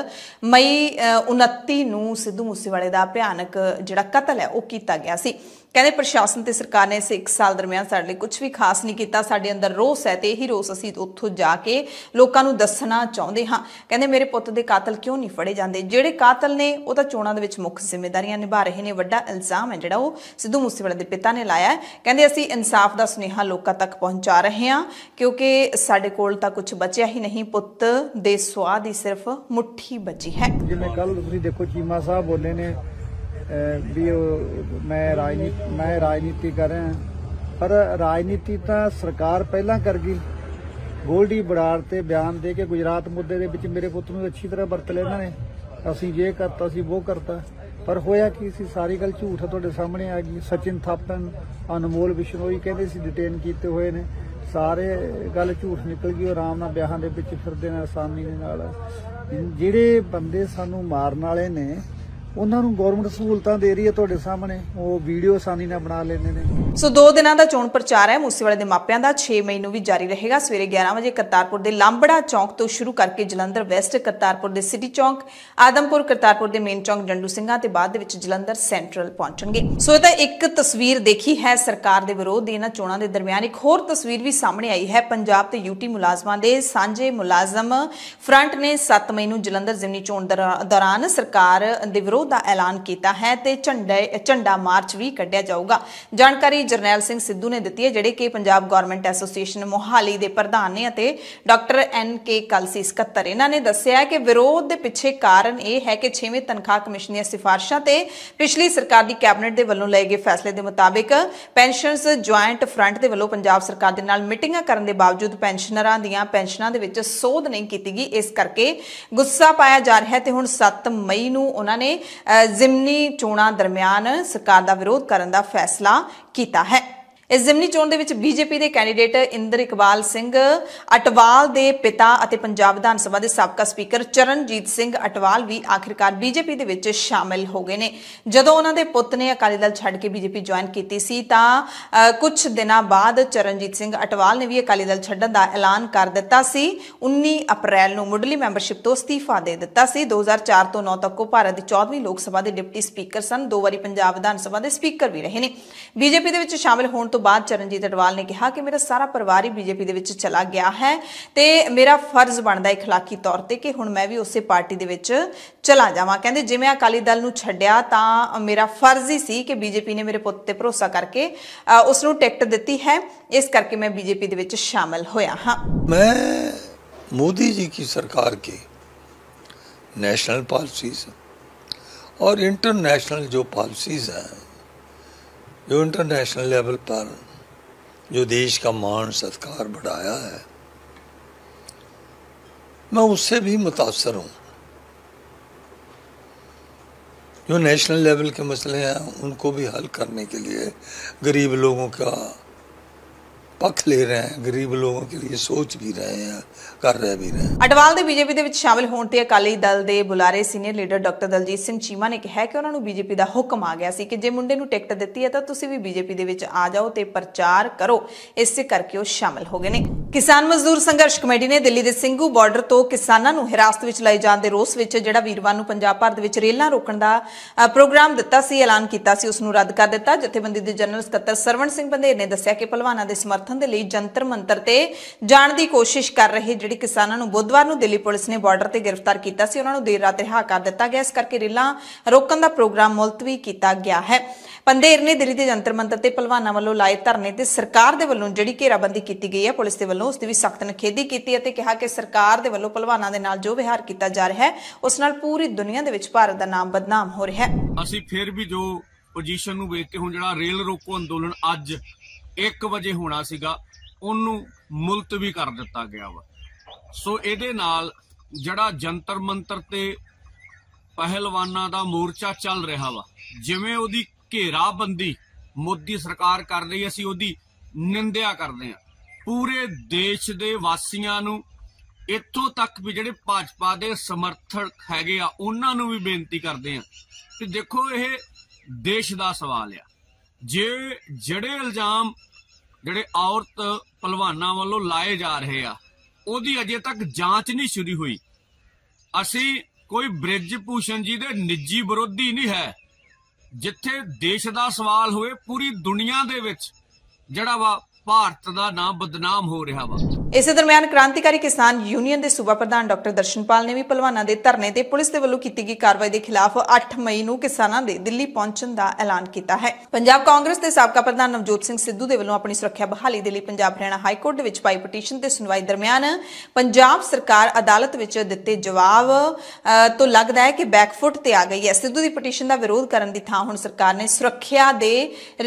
ਮਈ ਉਨੱਤੀ ਨੂੰ ਸਿੱਧੂ ਮੂਸੇਵਾਲੇ ਦਾ ਭਿਆਨਕ ਜਿਹੜਾ ਕਤਲ ਹੈ ਉਹ ਕੀਤਾ ਗਿਆ ਸੀ। ਕਹਿੰਦੇ ਪ੍ਰਸ਼ਾਸਨ ਤੇ ਸਰਕਾਰ ਨੇ ਇਸ ਇੱਕ ਸਾਲ ਦਰਮਿਆਨ ਸਾਡੇ ਲਈ ਕੁਝ ਵੀ ਖਾਸ ਨਹੀਂ ਕੀਤਾ। ਸਾਡੇ ਅੰਦਰ ਰੋਸ ਹੈ ਤੇ ਇਹੀ ਰੋਸ ਅਸੀਂ ਉੱਥੋਂ ਜਾ ਕੇ ਲੋਕਾਂ ਨੂੰ ਦੱਸਣਾ ਚਾਹੁੰਦੇ ਹਾਂ। ਕਹਿੰਦੇ ਮੇਰੇ ਪੁੱਤ ਦੇ ਕਾਤਲ ਕਿਉਂ ਨਹੀਂ ਫੜੇ ਜਾਂਦੇ? ਜਿਹੜੇ ਕਾਤਲ ਨੇ ਉਹ ਤਾਂ ਚੋਣਾਂ ਦੇ ਵਿੱਚ ਮੁੱਖ ਜ਼ਿੰਮੇਵਾਰੀਆਂ ਨਿਭਾ ਰਹੇ ਨੇ। ਵੱਡਾ ਇਲਜ਼ਾਮ ਹੈ ਜਿਹੜਾ ਉਹ ਸਿੱਧੂ ਮੂਸੇਵਾਲੇ ਦੇ ਪਿਤਾ ਨੇ ਲਾਇਆ ਹੈ। ਕਹਿੰਦੇ ਅਸੀਂ ਇਨਸਾਫ ਦਾ ਸੁਨੇਹਾ ਲੋਕਾਂ ਤੱਕ ਪਹੁੰਚਾ ਰਹੇ ਹਾਂ, ਕਿਉਂਕਿ ਸਾਡੇ ਕੋਲ ਤਾਂ ਕੁਝ ਬਚਿਆ ਹੀ ਨਹੀਂ। ਪੁੱਤ ਦੇ ਸੁਆਹ ਦੀ ਸਿਰਫ ਮੁੱਠੀ ਬਚੀ ਹੈ। ਜਿਵੇਂ ਕੱਲ ਤੁਸੀਂ ਦੇਖੋ ਚੀਮਾ ਸਾਹਿਬ ਬੋਲੇ ਨੇ भी मैं राजनीति मैं राजनीति कर रहा पर राजनीति तो सरकार पहला कर गई। गोल्डी बराड़ ते बयान दे के गुजरात मुद्दे दे विच मेरे पुत नूं अच्छी तरह वरत लिया इन्होंने, असी ये करता असी वो करता, पर होया कि सी सारी गल झूठ तुहाडे सामने आ गई। सचिन थापन अनमोल बिश्नोई कहते सी डिटेन किए हुए ने, सारे गल झूठ निकल गई। आराम नाल ब्याहां दे विच फिरदे ने आसानी नाल। जिहड़े बंदे सानू मारन वाले ने उन्होंने गौरमेंट सहूलत दे रही है, तुहाडे सामने वो वीडियो आसानी नाल बना लेंदे ने। सो दो दिनां दा चोण प्रचार है मूसेवाले दे मापिआं दा छे मई नूं भी जारी रहेगा। सवेरे ग्यारह वजे करतारपुर दे लांबड़ा चौक तो शुरू करके जलंधर वैस्ट, करतारपुर दे सिटी चौक, आदमपुर, करतारपुर दे मेन चौक, डंडू ਸਿੰਘਾਂ ते बाद दे विच जलंधर सेंट्रल पहुंचणगे। सो इह तां एक तस्वीर देखी है सरकार दे विरोध दी इन्हां चोणां दे दरमियान। एक होर तस्वीर भी सामने आई है। पंजाब ते यूटी मुलाजमां दे सांझे मुलाजम फ्रंट ने सत्त मई नूं जलंधर जिमनी चोण दौरान सरकार दे विरोध ਦਾ ਐਲਾਨ ਕੀਤਾ ਹੈ ਤੇ ਝੰਡੇ ਝੰਡਾ ਮਾਰਚ ਵੀ ਕੱਢਿਆ ਜਾਊਗਾ। ਜਾਣਕਾਰੀ ਜਰਨੈਲ ਸਿੰਘ ਸਿੱਧੂ ਨੇ ਦਿੱਤੀ ਹੈ, ਜਿਹੜੇ ਕਿ ਪੰਜਾਬ ਗਵਰਨਮੈਂਟ ਐਸੋਸੀਏਸ਼ਨ ਮੋਹਾਲੀ ਦੇ ਪ੍ਰਧਾਨ ਨੇ ਅਤੇ ਡਾਕਟਰ ਐਨ ਕੇ ਕਲਸੀ ਸਕੱਤਰ। ਇਹਨਾਂ ਨੇ ਦੱਸਿਆ ਕਿ ਵਿਰੋਧ ਦੇ ਪਿੱਛੇ ਕਾਰਨ ਇਹ ਹੈ ਕਿ ਛੇਵੇਂ ਤਨਖਾਹ ਕਮਿਸ਼ਨ ਦੀਆਂ ਸਿਫਾਰਿਸ਼ਾਂ ਤੇ ਪਿਛਲੀ ਸਰਕਾਰ ਦੀ ਕੈਬਨਿਟ ਦੇ ਵੱਲੋਂ ਲਏ ਗਏ ਫੈਸਲੇ ਦੇ ਮੁਤਾਬਿਕ ਪੈਨਸ਼ਨਰਸ ਜੁਆਇੰਟ ਫਰੰਟ ਦੇ ਵੱਲੋਂ ਪੰਜਾਬ ਸਰਕਾਰ ਦੇ ਨਾਲ ਮੀਟਿੰਗਾਂ ਕਰਨ ਦੇ ਬਾਵਜੂਦ ਪੈਨਸ਼ਨਰਾਂ ਦੀਆਂ ਪੈਨਸ਼ਨਾਂ ਦੇ ਵਿੱਚ ਸੋਧ ਨਹੀਂ ਕੀਤੀ ਗਈ। ਇਸ ਕਰਕੇ ਗੁੱਸਾ ਪਾਇਆ ਜਾ ਰਿਹਾ ਹੈ ਤੇ ਹੁਣ ਸੱਤ ਮਈ ਨੂੰ ਉਹਨਾਂ ਨੇ ਜ਼ਿਮਨੀ ਚੋਣਾਂ ਦਰਮਿਆਨ ਸਰਕਾਰ ਦਾ ਵਿਰੋਧ ਕਰਨ ਦਾ ਫੈਸਲਾ ਕੀਤਾ ਹੈ। ਇਸ ਜ਼ਿਮਨੀ ਚੋਣ ਦੇ ਵਿੱਚ ਬੀਜੇਪੀ ਦੇ ਕੈਂਡੀਡੇਟ ਇੰਦਰ ਇਕਬਾਲ ਸਿੰਘ ਅਟਵਾਲ ਦੇ ਪਿਤਾ ਅਤੇ ਪੰਜਾਬ ਵਿਧਾਨ ਸਭਾ ਦੇ ਸਾਬਕਾ ਸਪੀਕਰ ਚਰਨਜੀਤ ਸਿੰਘ ਅਟਵਾਲ ਵੀ ਆਖਿਰਕਾਰ ਬੀਜੇਪੀ ਦੇ ਵਿੱਚ ਸ਼ਾਮਿਲ ਹੋ ਗਏ ਨੇ। ਜਦੋਂ ਉਹਨਾਂ ਦੇ ਪੁੱਤ ਨੇ ਅਕਾਲੀ ਦਲ ਛੱਡ ਕੇ ਬੀਜੇਪੀ ਜੁਆਇਨ ਕੀਤੀ ਸੀ ਤਾਂ ਕੁਝ ਦਿਨਾਂ ਬਾਅਦ ਚਰਨਜੀਤ ਸਿੰਘ ਅਟਵਾਲ ਨੇ ਵੀ ਅਕਾਲੀ ਦਲ ਛੱਡਣ ਦਾ ਐਲਾਨ ਕਰ ਦਿੱਤਾ ਸੀ। ਉੱਨੀ ਅਪ੍ਰੈਲ ਨੂੰ ਮੁੱਢਲੀ ਮੈਂਬਰਸ਼ਿਪ ਤੋਂ ਅਸਤੀਫਾ ਦੇ ਦਿੱਤਾ ਸੀ। ਦੋ ਹਜ਼ਾਰ ਚਾਰ ਤੋਂ ਨੌਂ ਤੱਕ ਉਹ ਭਾਰਤ ਦੀ ਚੌਦਵੀਂ ਲੋਕ ਸਭਾ ਦੇ ਡਿਪਟੀ ਸਪੀਕਰ ਸਨ। ਦੋ ਵਾਰੀ ਪੰਜਾਬ ਵਿਧਾਨ ਸਭਾ ਦੇ ਸਪੀਕਰ ਵੀ ਰਹੇ ਨੇ। ਬੀਜੇਪੀ ਦੇ ਵਿੱਚ ਸ਼ਾਮਿਲ ਹੋਣ तो बाद चरणजीत अटवाल ने कहा कि मेरा सारा परिवार ही बीजेपी दे विच चला गया है ते मेरा फर्ज बनदा है इखलाकी तौर ते कि हुण मैं भी उसे पार्टी दे विच चला जावां। कहंदे जे मैं अकाली दल नूं छड्डिया तां मेरा फर्ज ही सी कि बीजेपी ने मेरे पुत्त ते भरोसा करके उस नूं टिकट दित्ती है, इस करके मैं बीजेपी दे विच शामिल होया हां। मैं मोदी जी की सरकार के नेशनल पॉलिसीज और इंटरनेशनल जो पॉलिसीज हैं, जो इंटरनेशनल लेवल पर जो देश का मान सत्कार बढ़ाया है, मैं उससे भी मुतासर हूँ। जो नेशनल लेवल के मसले हैं उनको भी हल करने के लिए गरीब लोगों का पक्ष ले रहे हैं, गरीब लोगों के लिए सोच भी रहे हैं, कर रहे भी रहे हैं। अटवाल दे बीजेपी दे विच शामिल होण ते अकाली दल दे बुलारे senior leader doctor Daljit Singh Cheema ने कहा कि उन्हां नूं बीजेपी दा हुक्म आ गया सी कि जे मुंडे नूं टिकट दित्ती है तां तुसीं भी बीजेपी दे विच आ जाओ ते प्रचार करो, इस करके उह शामिल हो गए ने। किसान मजदूर संघर्ष कमेटी ने दिल्ली दे सिंघू बॉर्डर ਤੋਂ किसानों नूं हिरासत विच लए जाण दे रोस विच जिहड़ा वीरवार नूं पंजाब भर दे विच रेलां रोकण दा प्रोग्राम दित्ता सी, ऐलान कीता सी, उस नूं रद्द कर दित्ता। जथेबंदी दे जनरल सकੱਤਰ सरवण सिंह बंदेर ने दस्सिया कि भलवानां दे समर्थन दे लई जंतर मंतर ते जाण दी कोशिश कर रहे जिहड़े किसानां नूं बुधवार नूं दिल्ली पुलिस ने बार्डर ते गिरफ्तार कीता सी, उहनां नूं देर रात रिहा कर दित्ता गया, इस करके रेलां रोकण दा प्रोग्राम मुलतवी कीता गया है। पंधेर ने दिल्ली के जंतर मंतर ते भलवानां वल्लों लाए धरने ते सरकार दे वल्लों जिहड़ी घेराबंदी कीती गई है, पुलिस दे वल्लों उस दी भी सख्त निखेधी कीती ते कहा कि सरकार दे वल्लों भलवानां दे नाल जो व्यवहार कीता जा रहा है उस नाल पूरी दुनिया दे विच भारत दा नाम बदनाम हो रहा है। असीं फिर भी जो पोजीशन नूं वेख के हुण जिहड़ा रेल रोको अंदोलन अज एक ਵਜੇ होना ਸੀਗਾ ਉਹਨੂੰ ਮੁਲਤਵੀ कर ਦਿੱਤਾ ਗਿਆ ਵਾ। ਸੋ ਇਹਦੇ ਨਾਲ ਜਿਹੜਾ ਜੰਤਰ ਮੰਤਰ ਤੇ ਪਹਿਲਵਾਨਾਂ ਦਾ ਮੋਰਚਾ ਚੱਲ ਰਿਹਾ ਵਾ, ਜਿਵੇਂ ਉਹਦੀ ਘੇਰਾਬੰਦੀ ਮੋਦੀ ਸਰਕਾਰ ਕਰ ਰਹੀ ਹੈ, ਅਸੀਂ ਉਹਦੀ ਨਿੰਦਿਆ ਕਰਦੇ ਹਾਂ। ਪੂਰੇ ਦੇਸ਼ ਦੇ ਵਾਸੀਆਂ ਨੂੰ ਇੱਥੋਂ ਤੱਕ ਵੀ ਜਿਹੜੇ ਭਾਜਪਾ ਦੇ ਸਮਰਥਕ ਹੈਗੇ ਆ ਉਹਨਾਂ ਨੂੰ ਵੀ ਬੇਨਤੀ ਕਰਦੇ ਹਾਂ ਕਿ ਦੇਖੋ ਇਹ ਦੇਸ਼ ਦਾ ਸਵਾਲ ਆ। ਜੇ ਜਿਹੜੇ ਇਲਜ਼ਾਮ ਜਿਹੜੇ ਔਰਤ ਭਲਵਾਨਾਂ ਵੱਲੋਂ ਲਾਏ ਜਾ ਰਹੇ ਆ ਉਹਦੀ ਅਜੇ ਤੱਕ ਜਾਂਚ ਨਹੀਂ ਸ਼ੁਰੂ ਹੋਈ। ਅਸੀਂ ਕੋਈ ਬ੍ਰਿਜਭੂਸ਼ਣ ਜੀ ਦੇ ਨਿੱਜੀ ਵਿਰੋਧੀ ਨਹੀਂ ਹੈ। ਜਿੱਥੇ ਦੇਸ਼ ਦਾ ਸਵਾਲ ਹੋਵੇ ਪੂਰੀ ਦੁਨੀਆ ਦੇ ਵਿੱਚ ਜਿਹੜਾ ਵਾ ਭਾਰਤ ਦਾ ਨਾਮ ਬਦਨਾਮ ਹੋ ਰਿਹਾ ਵਾ। इस दरमियान क्रांतिकारी किसान यूनियन के सूबा प्रधान डॉक्टर दर्शनपाल ने भी भलवाना के धरने से पुलिस के वलों की गई कार्रवाई के खिलाफ अठ मई को किसानों के दिल्ली पहुंचने का ऐलान किया है। पंजाब कांग्रेस के साबका प्रधान नवजोत सिंह सिद्धू के वलों अपनी सुरक्षा बहाली के लिए पंजाब हरियाणा हाईकोर्ट में पाई पटीशन की सुनवाई दरमियान पंजाब सरकार अदालत में दिए जवाब तो लगता है कि बैकफुट से आ गई है। सिद्धू की पटीशन का विरोध करने की थां हुण सरकार ने सुरक्षा के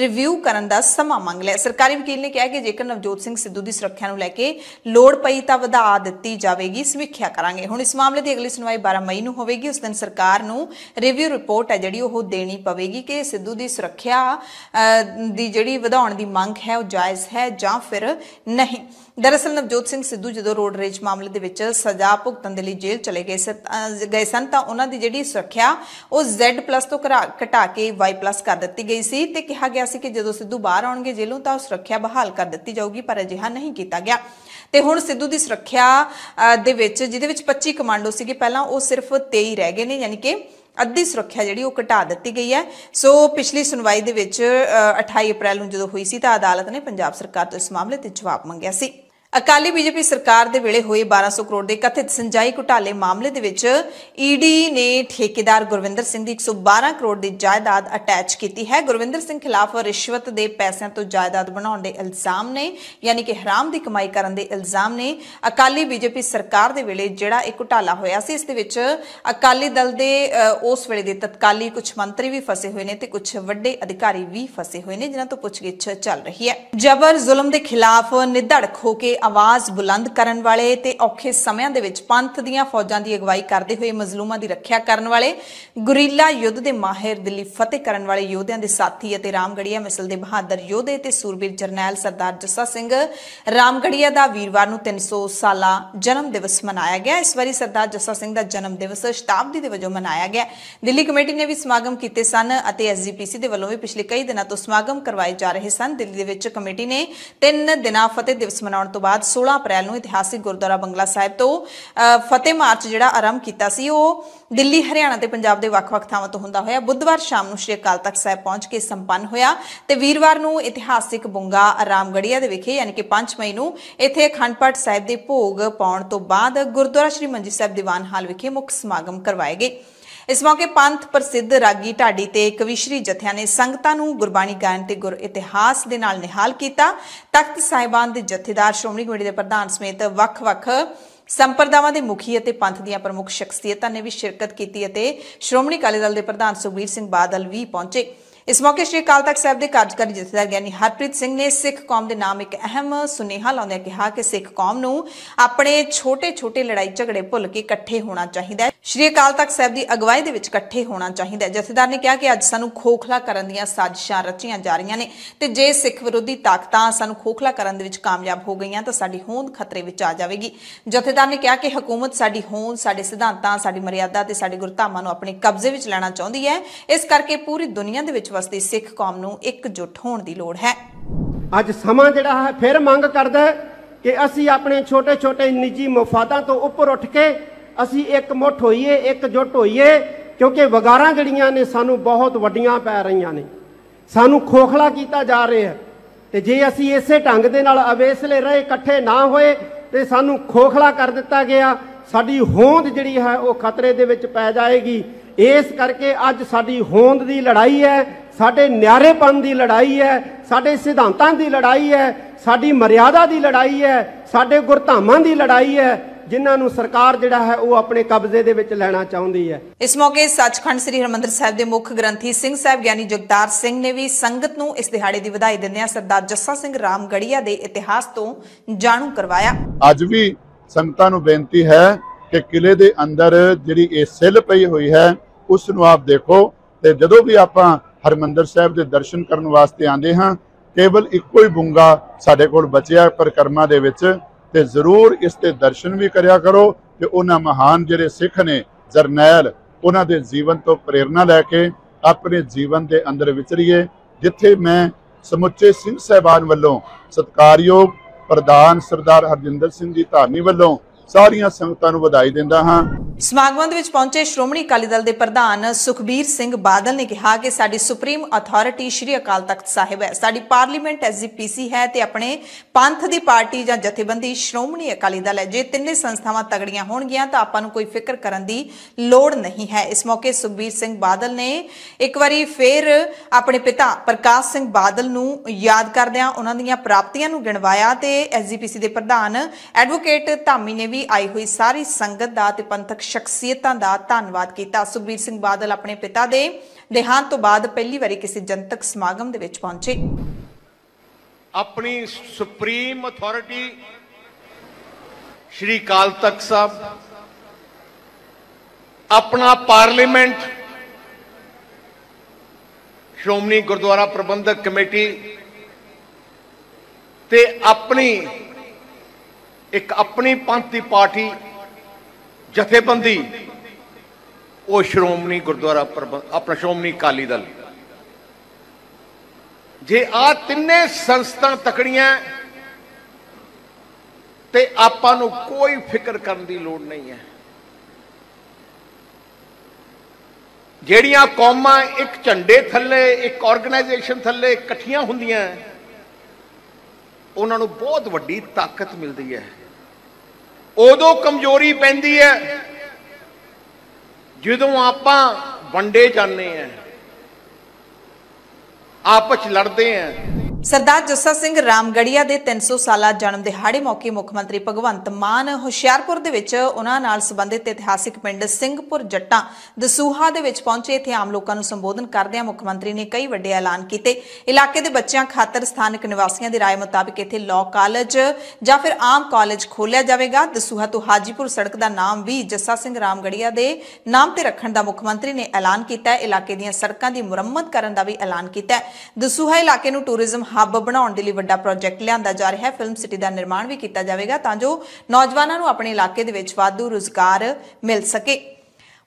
रिव्यू करने का समा मंग लिया। सरकारी वकील ने कहा कि जेकर नवजोत सिंह सिद्धू की सुरक्षा नूं लैके ਲੋੜ ਪਈ ਤਾਂ ਵਧਾ ਦਿੱਤੀ ਜਾਵੇਗੀ, ਸਮੀਖਿਆ ਕਰਾਂਗੇ। ਹੁਣ ਇਸ ਮਾਮਲੇ ਦੀ ਅਗਲੀ ਸੁਣਵਾਈ ਬਾਰਾਂ ਮਈ ਨੂੰ ਹੋਵੇਗੀ। ਉਸ ਦਿਨ ਸਰਕਾਰ ਨੂੰ ਰਿਵਿਊ ਰਿਪੋਰਟ ਹੈ ਜਿਹੜੀ ਉਹ ਦੇਣੀ ਪਵੇਗੀ ਕਿ ਸਿੱਧੂ ਦੀ ਸੁਰੱਖਿਆ ਦੀ ਜਿਹੜੀ ਵਧਾਉਣ ਦੀ ਮੰਗ ਹੈ ਉਹ ਜਾਇਜ਼ ਹੈ ਜਾਂ ਫਿਰ ਨਹੀਂ। ਦਰਅਸਲ ਨਵਜੋਤ ਸਿੰਘ ਸਿੱਧੂ ਜਦੋਂ ਰੋਡ ਰੇਜ ਮਾਮਲੇ ਦੇ ਵਿੱਚ ਸਜ਼ਾ ਭੁਗਤਣ ਦੇ ਲਈ ਜੇਲ੍ਹ ਚਲੇ ਗਏ ਗਏ ਸਨ ਤਾਂ ਉਹਨਾਂ ਦੀ ਜਿਹੜੀ ਸੁਰੱਖਿਆ ਉਹ Z+ ਤੋਂ ਘਟਾ ਕੇ Y+ ਕਰ ਦਿੱਤੀ ਗਈ ਸੀ ਤੇ ਕਿਹਾ ਗਿਆ ਸੀ ਕਿ ਜਦੋਂ ਸਿੱਧੂ ਬਾਹਰ ਆਉਣਗੇ ਜੇਲ੍ਹੋਂ ਤਾਂ ਸੁਰੱਖਿਆ ਬਹਾਲ ਕਰ ਦਿੱਤੀ ਜਾਊਗੀ, ਪਰ ਅਜਿਹਾ ਨਹੀਂ ਕੀਤਾ ਗਿਆ। ਤੇ ਹੁਣ ਸਿੱਧੂ ਦੀ ਸੁਰੱਖਿਆ ਦੇ ਵਿੱਚ ਜਿਹਦੇ ਵਿੱਚ ਪੱਚੀ ਕਮਾਂਡੋ ਸੀਗੇ ਪਹਿਲਾਂ ਉਹ ਸਿਰਫ ਤੇਈ ਰਹਿ ਗਏ ਨੇ, ਯਾਨੀ ਕਿ ਅੱਧੀ ਸੁਰੱਖਿਆ ਜਿਹੜੀ ਉਹ ਘਟਾ ਦਿੱਤੀ ਗਈ ਹੈ। ਸੋ ਪਿਛਲੀ ਸੁਣਵਾਈ ਦੇ ਵਿੱਚ ਅਠਾਈ ਅਪ੍ਰੈਲ ਨੂੰ ਜਦੋਂ ਹੋਈ ਸੀ ਤਾਂ ਅਦਾਲਤ ਨੇ ਪੰਜਾਬ ਸਰਕਾਰ ਤੋਂ ਇਸ ਮਾਮਲੇ ਤੇ ਜਵਾਬ ਮੰਗਿਆ ਸੀ। ਅਕਾਲੀ ਬੀਜੇਪੀ ਸਰਕਾਰ ਦੇ ਵੇਲੇ ਹੋਏ ਬਾਰਾਂ ਸੌ ਕਰੋੜ ਦੇ ਕਥਿਤ ਸਿੰਜਾਈ ਘੁਟਾਲੇ ਮਾਮਲੇ ਦੇ ਵਿੱਚ ਈਡੀ ਨੇ ਠੇਕੇਦਾਰ ਗੁਰਵਿੰਦਰ ਸਿੰਘ ਦੀ ਇੱਕ ਸੌ ਬਾਰਾਂ ਕਰੋੜ ਦੀ ਜਾਇਦਾਦ ਅਟੈਚ ਕੀਤੀ ਹੈ। ਗੁਰਵਿੰਦਰ ਸਿੰਘ ਖਿਲਾਫ ਰਿਸ਼ਵਤ ਦੇ ਪੈਸਿਆਂ ਤੋਂ ਜਾਇਦਾਦ ਬਣਾਉਣ ਦੇ ਇਲਜ਼ਾਮ ਨੇ, ਯਾਨੀ ਕਿ ਹਰਾਮ ਦੀ ਕਮਾਈ ਕਰਨ ਦੇ ਇਲਜ਼ਾਮ ਨੇ। ਅਕਾਲੀ ਬੀਜੇਪੀ ਸਰਕਾਰ ਦੇ ਵੇਲੇ ਜਿਹੜਾ ਇਹ ਘੁਟਾਲਾ ਹੋਇਆ ਸੀ ਇਸ ਦੇ ਵਿੱਚ ਅਕਾਲੀ ਦਲ ਦੇ ਉਸ ਵੇਲੇ ਦੇ ਤਤਕਾਲੀ ਕੁਝ ਮੰਤਰੀ ਵੀ ਫਸੇ ਹੋਏ ਨੇ ਤੇ ਕੁਝ ਵੱਡੇ ਅਧਿਕਾਰੀ ਵੀ ਫਸੇ ਹੋਏ ਨੇ ਜਿਨ੍ਹਾਂ ਤੋਂ ਪੁੱਛਗਿੱਛ ਚੱਲ ਰਹੀ ਹੈ। ਜਬਰ ਜ਼ੁਲਮ ਦੇ ਖਿਲਾਫ ਨਿਧੜਕ ਹੋ ਕੇ आवाज बुलंद करन वाले ते औखे समियां दे विच पंथ दीयां फौजां दी अगवाई करदे होए मजलूमां दी रखिया करन वाले गुरीला युद्ध दे माहिर दिल्ली फतेह करन वाले योद्धियां दे साथी अते रामगढ़िया मिसल दे बहादुर योद्धे ते सूरबीर जरनैल सरदार जस्सा सिंह रामगढ़िया दा वीरवार नूं तीन सौ साला जन्म दिवस मनाया गया। इस वारी सरदार जस्सा सिंह दा जन्म दिवस शताब्दी दे वजों मनाया गया। दिल्ली कमेटी ने भी समागम कीते सन अते एसजीपीसी दे वल्लों भी पिछले कई दिनां तों समागम करवाए जा रहे सन। दिल्ली दे विच कमेटी ने तीन दिनां फतेह दिवस मनाउण ਤੋਂ ਬਾਅਦ ਸੋਲਾਂ ਅਪ੍ਰੈਲ ਨੂੰ ਇਤਿਹਾਸਿਕ ਗੁਰਦੁਆਰਾ ਬੰਗਲਾ ਸਾਹਿਬ ਤੋਂ ਫਤਿਹ ਮਾਰਚ ਜਿਹੜਾ ਆਰੰਭ ਕੀਤਾ ਸੀ ਉਹ ਦਿੱਲੀ, ਹਰਿਆਣਾ ਤੇ ਪੰਜਾਬ ਦੇ ਵੱਖ-ਵੱਖ ਥਾਵਾਂ ਤੋਂ ਹੁੰਦਾ ਹੋਇਆ ਬੁੱਧਵਾਰ ਸ਼ਾਮ ਨੂੰ ਸ਼੍ਰੀ ਅਕਾਲ ਤਖਤ ਸਾਹਿਬ ਪਹੁੰਚ ਕੇ ਸੰਪੰਨ ਹੋਇਆ ਤੇ ਵੀਰਵਾਰ ਨੂੰ ਇਤਿਹਾਸਿਕ ਬੁੰਗਾ ਰਾਮਗੜੀਆ ਦੇ ਵਿਖੇ ਯਾਨੀ ਕਿ ਪੰਜ ਮਈ ਨੂੰ ਇੱਥੇ ਅਖੰਡ ਪਾਠ ਸਾਹਿਬ ਦੇ ਭੋਗ ਪਾਉਣ ਤੋਂ ਬਾਅਦ ਗੁਰਦੁਆਰਾ ਸ਼੍ਰੀ ਮੰਜੀ ਸਾਹਿਬ ਦੀਵਾਨ ਹਾਲ ਵਿਖੇ ਮੁੱਖ ਸਮਾਗਮ ਕਰਵਾਏ ਗਏ। इस मौके पंथ प्रसिद्ध रागी ढाडी ते कविश्री जथिया ने संगतां नूं गुरबाणी गायन ते गुर इतिहास दे नाल निहाल कीता। तख्त साहिबान दे जथेदार श्रोमणी कमेटी दे प्रधान समेत वख-वख संप्रदायां दे मुखी अते पंथ दीयां प्रमुख शख्सियतां ने भी शिरकत कीती अते श्रोमणी अकाली दल दे प्रधान सुखबीर सिंह बादल भी पहुंचे। इस मौके श्री अकाल तख्त साहब के कार्यकारी जथेदार ਗਿਆਨੀ हरप्रीत सिंह ने सिख कौम के नाम एक अहम सुनेहा लाउंदियां कहा कि सिख कौम नूं अपने छोटे छोटे लड़ाई झगड़े भुल के इकट्ठे होना चाहिए। श्री अकाल तख्त साहब की अगवाई दे विच इकट्ठे होना चाहिए। जथेदार ने कहा कि अज सानूं खोखला करन दीआं साजिशां रचियां जा रहीआं ने ते जे सिख विरोधी ताकतां सानूं खोखला करन दे विच कामयाब हो गईआं तां साडी होंद खतरे विच आ जावेगी। जथेदार ने कहा कि हुकूमत साडी होंद, साडे सिद्धांतां, साडी मर्यादा ते साडी गुरधामां नूं अपने कब्जे विच लेना चाहुंदी है। इस करके पूरी दुनिया दे विच वसदी सिख कौम नूं इकजुट होण दी लोड़ है। अज समां जिहड़ा है फिर मंग करदा है कि असीं अपने छोटे छोटे निजी मुफादां तों उपर उठ के असीं इकमुठ होईए, इकजुट होईए, क्योंकि वगारां जिहड़ियां ने सानूं बहुत वड्डियां पै रहीआं ने, सानूं खोखला कीता जा रिहा है। ते जे असीं इसे ढंग दे नाल अवेसले रहे, इकट्ठे ना होए ते सानूं खोखला कर दित्ता गया, साडी होंद जिहड़ी है वो खतरे दे विच पै जाएगी। इस करके अज साडी होंद दी लड़ाई है, साडे न्यारेपन दी लड़ाई है, साडे सिद्धांतां दी लड़ाई है, साडी मर्यादा दी लड़ाई है, साडे गुरधामां दी लड़ाई है, जिन्हां नूं सरकार जिहड़ा है वो अपने कब्जे दे विच लेना चाहुंदी है। इस मौके सचखंड श्री हरमंदर साहिब दे मुख ग्रंथी सिंह साहिब ਗਿਆਨੀ जगतार सिंह ने भी संगत नूं इस दिहाड़े दी वधाई दिंदियां सरदार जस्सा सिंह रामगढ़िया दे इतिहास तों जाणू करवाया। अज भी संगतां नूं बेनती है कि किले दे अंदर जिहड़ी ये सिल पई हुई है उस नूं आप देखो ते जदों भी आपां हरमंदर साहिब दे दर्शन करन वास्ते आंदे हां केवल इक्को ही बुंगा साडे कोल बचिआ परिक्रमा दे विच ते जरूर इस ते दर्शन भी करिया करो कि उन्हां महान जिहड़े सिख ने जरनैल उन्हां दे जीवन तो प्रेरणा लैके अपने जीवन दे अंदर विचरीए। जिथे मैं समुचे सिंह साहिबान वल्लों सत्कारयोग प्रधान सरदार हरजिंदर सिंह जी धामी वल्लों सारियां संगतां नूं वधाई दिंदा हां। समागम ਵਿੱਚ ਪਹੁੰਚੇ ਸ਼੍ਰੋਮਣੀ ਅਕਾਲੀ ਦਲ ਦੇ ਪ੍ਰਧਾਨ ਸੁਖਬੀਰ ਸਿੰਘ ਬਾਦਲ ਨੇ ਕਿਹਾ ਕਿ ਸਾਡੀ ਸੁਪਰੀਮ ਅਥਾਰਟੀ ਸ਼੍ਰੀ ਅਕਾਲ ਤਖਤ ਸਾਹਿਬ ਹੈ, ਸਾਡੀ ਪਾਰਲੀਮੈਂਟ ਐਸਜੀਪੀਸੀ ਹੈ ਤੇ ਆਪਣੇ ਪੰਥ ਦੀ ਪਾਰਟੀ ਜਾਂ ਜਥੇਬੰਦੀ ਸ਼੍ਰੋਮਣੀ ਅਕਾਲੀ ਦਲ ਹੈ। ਜੇ ਤਿੰਨੇ ਸੰਸਥਾਵਾਂ ਤਗੜੀਆਂ ਹੋਣਗੀਆਂ ਤਾਂ ਆਪਾਂ ਨੂੰ ਕੋਈ ਫਿਕਰ ਕਰਨ ਦੀ ਲੋੜ ਨਹੀਂ ਹੈ। ਇਸ ਮੌਕੇ ਸੁਖਬੀਰ ਸਿੰਘ ਬਾਦਲ ਨੇ ਇੱਕ ਵਾਰੀ ਫੇਰ ਆਪਣੇ ਪਿਤਾ ਪ੍ਰਕਾਸ਼ ਸਿੰਘ ਬਾਦਲ ਨੂੰ ਯਾਦ ਕਰਦਿਆਂ ਉਹਨਾਂ ਦੀਆਂ ਪ੍ਰਾਪਤੀਆਂ ਨੂੰ ਗਿਣਵਾਇਆ ਤੇ ਐਸਜੀਪੀਸੀ ਦੇ ਪ੍ਰਧਾਨ ਐਡਵੋਕੇਟ ਧਾਮੀ ਨੇ ਵੀ ਆਈ ਹੋਈ ਸਾਰੀ ਸੰਗਤ ਦਾ ਤੇ ਪੰਥਕ शख्सियतां दा धन्नवाद कीता। सुखबीर सिंह बादल अपने पिता दे देहांत तो बाद पहली बारी किसी जनतक समागम दे विच पहुंचे। अपनी सुप्रीम अथॉरिटी श्री अकाल तख्त साहब, अपना पार्लीमेंट श्रोमणी गुरुद्वारा प्रबंधक कमेटी ते अपनी एक अपनी पंथी पार्टी जथेबंदी वो श्रोमणी गुरुद्वारा प्रबंध अपना श्रोमणी अकाली दल। जे आ तिन्ने संस्था तकड़ियां ते आपां नूं कोई फिक्र करन दी लोड़ नहीं है। जेड़ियां कौमां एक झंडे थले एक ऑर्गेनाइजेशन थले इकट्ठियां हुंदियां उन्हां नूं बहुत वड्डी ताकत मिलदी है। उदों कमजोरी पैंदी है जदों आपां वंडे जाने हैं, आपस लड़ते हैं। सरदार जस्सा सिंह रामगढ़िया के तीन सौ साल जन्म दिहाड़े मौके मुख्यमंत्री भगवंत मान हुशियारपुर दे विच उन्हां नाल संबंधित इतिहासिक पिंड सिंघपुर जट्टां दसूहा दे विच पहुंचे। इत्थे आम लोकां नूं संबोधन करदिआं मुख्यमंत्री ने कई वड्डे ऐलान कीते। इलाके दे बच्चियां खातर स्थानक निवासियां दी राय मुताबिक इत्थे लॉ कालेज जां फिर आम कालेज खोलिया जाएगा। दसूहा तो हाजीपुर सड़क का नाम भी जस्सा सिंह रामगढ़िया के नाम ते रखण दा मुख्यमंत्री ने ऐलान कीता। इलाके दीआं सड़कां दी मुरम्मत करन दा भी ऐलान कीता। दसूहा इलाके नूं टूरिज्म हब बनाने के लिए वड्डा प्रोजेक्ट लिया जा रहा है। फिल्म सिटी का निर्माण भी किया जाएगा तां जो नौजवानों अपने इलाके दे विच वाधू रोजगार मिल सके।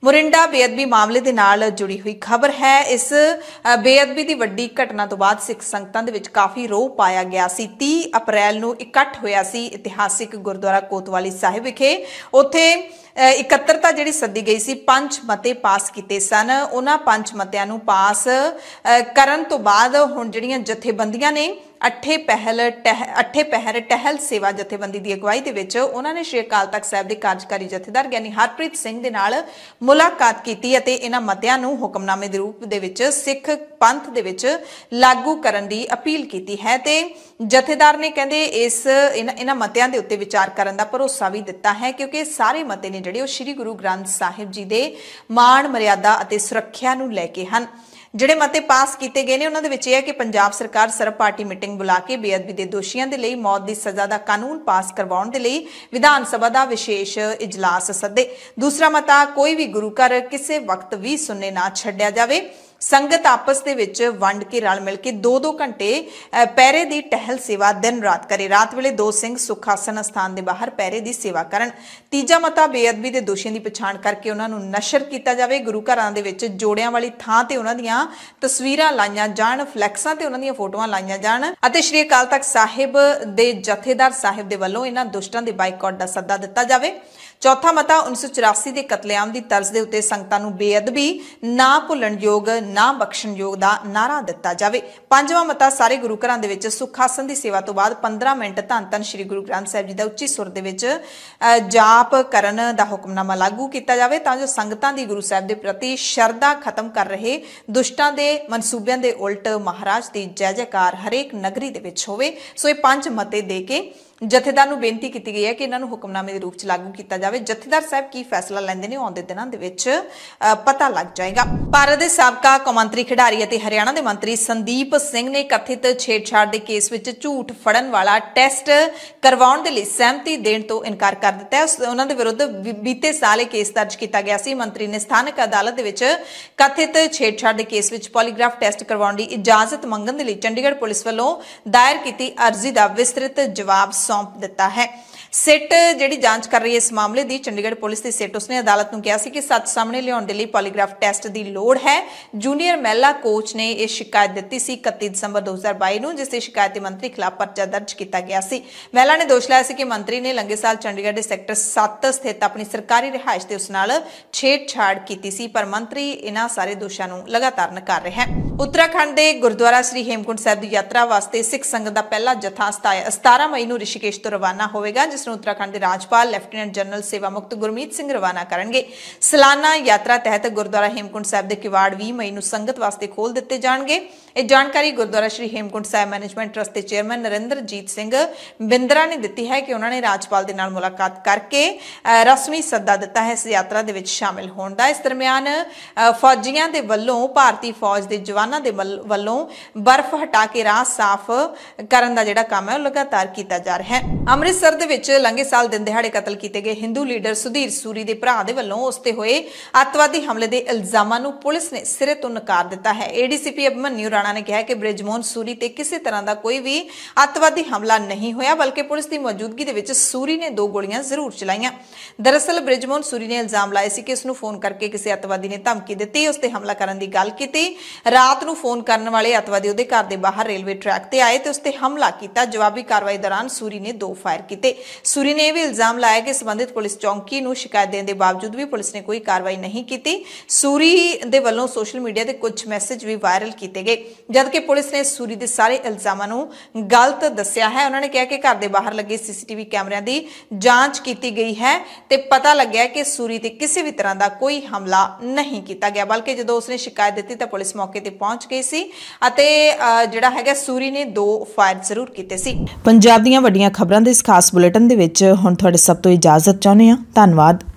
मुरिंडा बेअदबी मामले दे नाल जुड़ी हुई खबर है। इस बेअदबी की वड्डी घटना तो बाद सिख संगतां दे विच काफ़ी रोह पाया गया सी। तीह अप्रैल नूं इकट्ठ होया सी इतिहासिक गुरुद्वारा कोतवाली साहिब विखे। उत्थे इकत्तरता जिहड़ी सद्दी गई सी। पंच मते पास कीते सन। उन्हां पंच मतियां नूं पास करन तो बाद हुण जिहड़ियां जथेबंदियां ने अठे पहल टह अठे पहर टहल सेवा जथेबंदी की अगवाई के विच उन्हां ने श्री अकाल तख्त साहब के कार्यकारी जथेदार ਗਿਆਨੀ हरप्रीत सिंह दे नाल मुलाकात की अते इन्हां मतियां नूं हुकमनामे दे रूप दे विच सिख पंथ दे विच लागू करन दी अपील की है। तो जथेदार ने कहिंदे इस इन्हां मतियां दे उत्ते विचार करन दा भरोसा भी दिता है क्योंकि सारे मते ने जिहड़े श्री गुरु ग्रंथ साहिब जी के माण मर्यादा अते सुरक्षा नूं लैके हन। ਜਿਹੜੇ ਮਤੇ ਪਾਸ ਕੀਤੇ ਗਏ ਨੇ ਉਹਨਾਂ ਦੇ ਵਿੱਚ ਇਹ ਹੈ ਕਿ ਪੰਜਾਬ ਸਰਕਾਰ ਸਰਬ ਪਾਰਟੀ ਮੀਟਿੰਗ ਬੁਲਾ ਕੇ ਬੇਅਦਬੀ ਦੇ ਦੋਸ਼ੀਆਂ ਦੇ ਲਈ ਮੌਤ ਦੀ ਸਜ਼ਾ ਦਾ ਕਾਨੂੰਨ ਪਾਸ ਕਰਵਾਉਣ ਦੇ ਲਈ ਵਿਧਾਨ ਸਭਾ ਦਾ ਵਿਸ਼ੇਸ਼ ਇਜਲਾਸ ਸੱਦੇ। ਦੂਸਰਾ ਮਤਾ, ਕੋਈ ਵੀ ਗੁਰੂ ਘਰ ਕਿਸੇ ਵਕਤ ਵੀ ਸੁਣਨੇ ਨਾ ਛੱਡਿਆ ਜਾਵੇ। संगत आपस के वंड के रल मिल के दो दो घंटे पैरे की टहल सेवा दिन रात करे। रात वेले दो सिंह सुखासन स्थान के बाहर पैरे की सेवा करन। तीजा मता, बेअदबी के दोषियों की पछाण करके उन्होंने नशर किया जाए। गुरु घरां दे विच जोड़ियां वाली थां ते उन्हां दीयां तस्वीरां लाइयां जाण, फ्लैक्सां ते उन्हां दीयां फोटोआं लाइयां जाण अते श्री अकाल तख्त साहिब दे जथेदार साहिब दे वल्लों इन्हां दुष्टां दे बाइकाट दा सद्दा दिता जाए। चौथा मता, उन्नीस सौ चौरासी के कतलेआम की तर्ज के उत्ते संगतां नूं बेअदबी ना भुलण योग ना बख्शण योग का नारा दिता जाए। पंजवां मता, सारे गुरु घरां दे विच सुखासन की सेवा तो बाद पंद्रह मिनट धन धन श्री गुरु ग्रंथ साहिब जी का उच्ची सुर दे विच जाप करन दा हुक्मनामा लागू किया जाए तां जो संगतां दी गुरु साहिब के प्रति शरधा खत्म कर रहे दुष्टां दे मनसूबियां दे उल्ट महाराज की जय जयकार हरेक नगरी दे विच होवे। सो ये पंज मते दे के जथेदार नूं बेनती की गई है कि इन्होंने हुक्मनामे के रूप में लागू किया जाए। जथेदार साहब की फैसला लैंदे ने आउंदे दिनां दे विच पता लग जाएगा। भारत के साबका कौमांतरी खिडारी अते हरियाणा के मंत्री संदीप सिंह ने कथित छेड़छाड़ के केस में झूठ फड़न वाला टैसट करवाउण दे लई सहमति देण तों इनकार कर दिता है। उन्हां दे विरुद्ध बीते साल यह केस दर्ज किया गया सी। मंत्री ने स्थानक अदालत दे विच कथित छेड़छाड़ के केस में पॉलीग्राफ टैसट करवाउण दी इजाजत मंगण दे लई चंडीगढ़ पुलिस वल्लों दायर कीती अर्जी दा विस्तृत जवाब सौंप दिता है। सिट जिहड़ी जांच कर रही है इस मामले की, चंडीगढ़ पुलिस की सिट उसने अदालत नूं कहा सी कि सच सामने लियाउण दे लई पॉलीग्राफ टैसट की लोड़ है। जूनीयर महिला कोच ने यह शिकायत दी सी इकत्ती दसंबर दो हज़ार बाई नूं, जिसकी शिकायत मंत्री खिलाफ परचा दर्ज किया गया सी। महिला ने दोष लाया सी कि मंत्री ने लंघे साल चंडीगढ़ के सैक्टर सत्त स्थित अपनी सरकारी रिहाइश से उस नाल छेड़छाड़ की सी, पर मंत्री इन्हां सारे दोषां नूं लगातार नकार रहा है। उत्तराखंड के गुरुद्वारा श्री हेमकुंड साहिब की यात्रा वास्ते सिख संगत का पहला जत्था सतारह मई को ऋषिकेश तो रवाना होगा, जिसनों उत्तराखंड के राज्यपाल लैफ्टिनेंट जनरल सेवा मुक्त गुरमीत सिंह रवाना करेंगे। सालाना यात्रा तहत गुरुद्वारा हेमकुंड साहिब के किवाड़ बीस मई को संगत वास्ते खोल दिते जाएंगे। यह जानकारी गुरुद्वारा श्री हेमकुंड साहिब मैनेजमेंट ट्रस्ट के चेयरमैन नरेंद्रजीत सिंह बिंदरा ने दी है कि उन्होंने राज्यपाल के नाल मुलाकात करके रस्मी सद्दा दिता है इस यात्रा के शामिल होने का। इस दरमियान फौजियों के वलों भारतीय फौज के जवानों के वलों बर्फ हटा के राह साफ करने का जिहड़ा काम है वह लगातार किया जा रहा है। अमृतसर के लंघे साल दिन दिहाड़े कतल किए गए हिंदू लीडर सुधीर सूरी के भरा के वलों उस पर हुए अतवादी हमले के इल्जामां नूं पुलिस ने सिरे तो नकार दिता है। एडीसीपी अभिमन्यू राणा ने कहा कि बृजमोहन सूरी ते किसी तरह का कोई भी अतवादी हमला नहीं होया, बल्कि पुलिस की मौजूदगी दे विच सूरी ने दो गोलियां जरूर चलाईयां। दरअसल बृजमोहन सूरी ने इल्जाम लाया सी कि उसनूं फोन करके किसी अतवादी ने धमकी दित्ती, उस ते हमला करने की गल कीती। रात नूं फोन करने वाले अतवादी उसदे घर दे बाहर रेलवे ट्रैक ते आए ते उस ते हमला कीता। जवाबी कार्रवाई दौरान सूरी ने दो फायर कीते। सूरी ने यह भी इल्जाम लाया कि संबंधित पुलिस चौकी नूं शिकायत देने के बावजूद भी पुलिस ने कोई कार्रवाई नहीं की। सूरी दे वल्लों सोशल मीडिया ते कुछ मैसेज भी वायरल किए गए, जबकि पुलिस ने सूरी दे सारे इल्जामां नूं गलत दस्सिया है। उन्होंने कहा कि घर के बाहर लगे सीसीटीवी कैमरियां दी जांच की गई है ते पता लग्या कि सूरी ते किसी भी तरह का कोई हमला नहीं किया गया, बल्कि जदों उसने शिकायत दी तो पुलिस मौके ते पहुंच गई सी अते जिहड़ा हैगा सूरी ने दो फायर जरूर कीते सी। पंजाब दीयां वड्डीयां खबरां दे इस खास बुलेटिन दे विच हुण तुहाडे सब तो इजाजत चाहुंदे आ। धन्नवाद।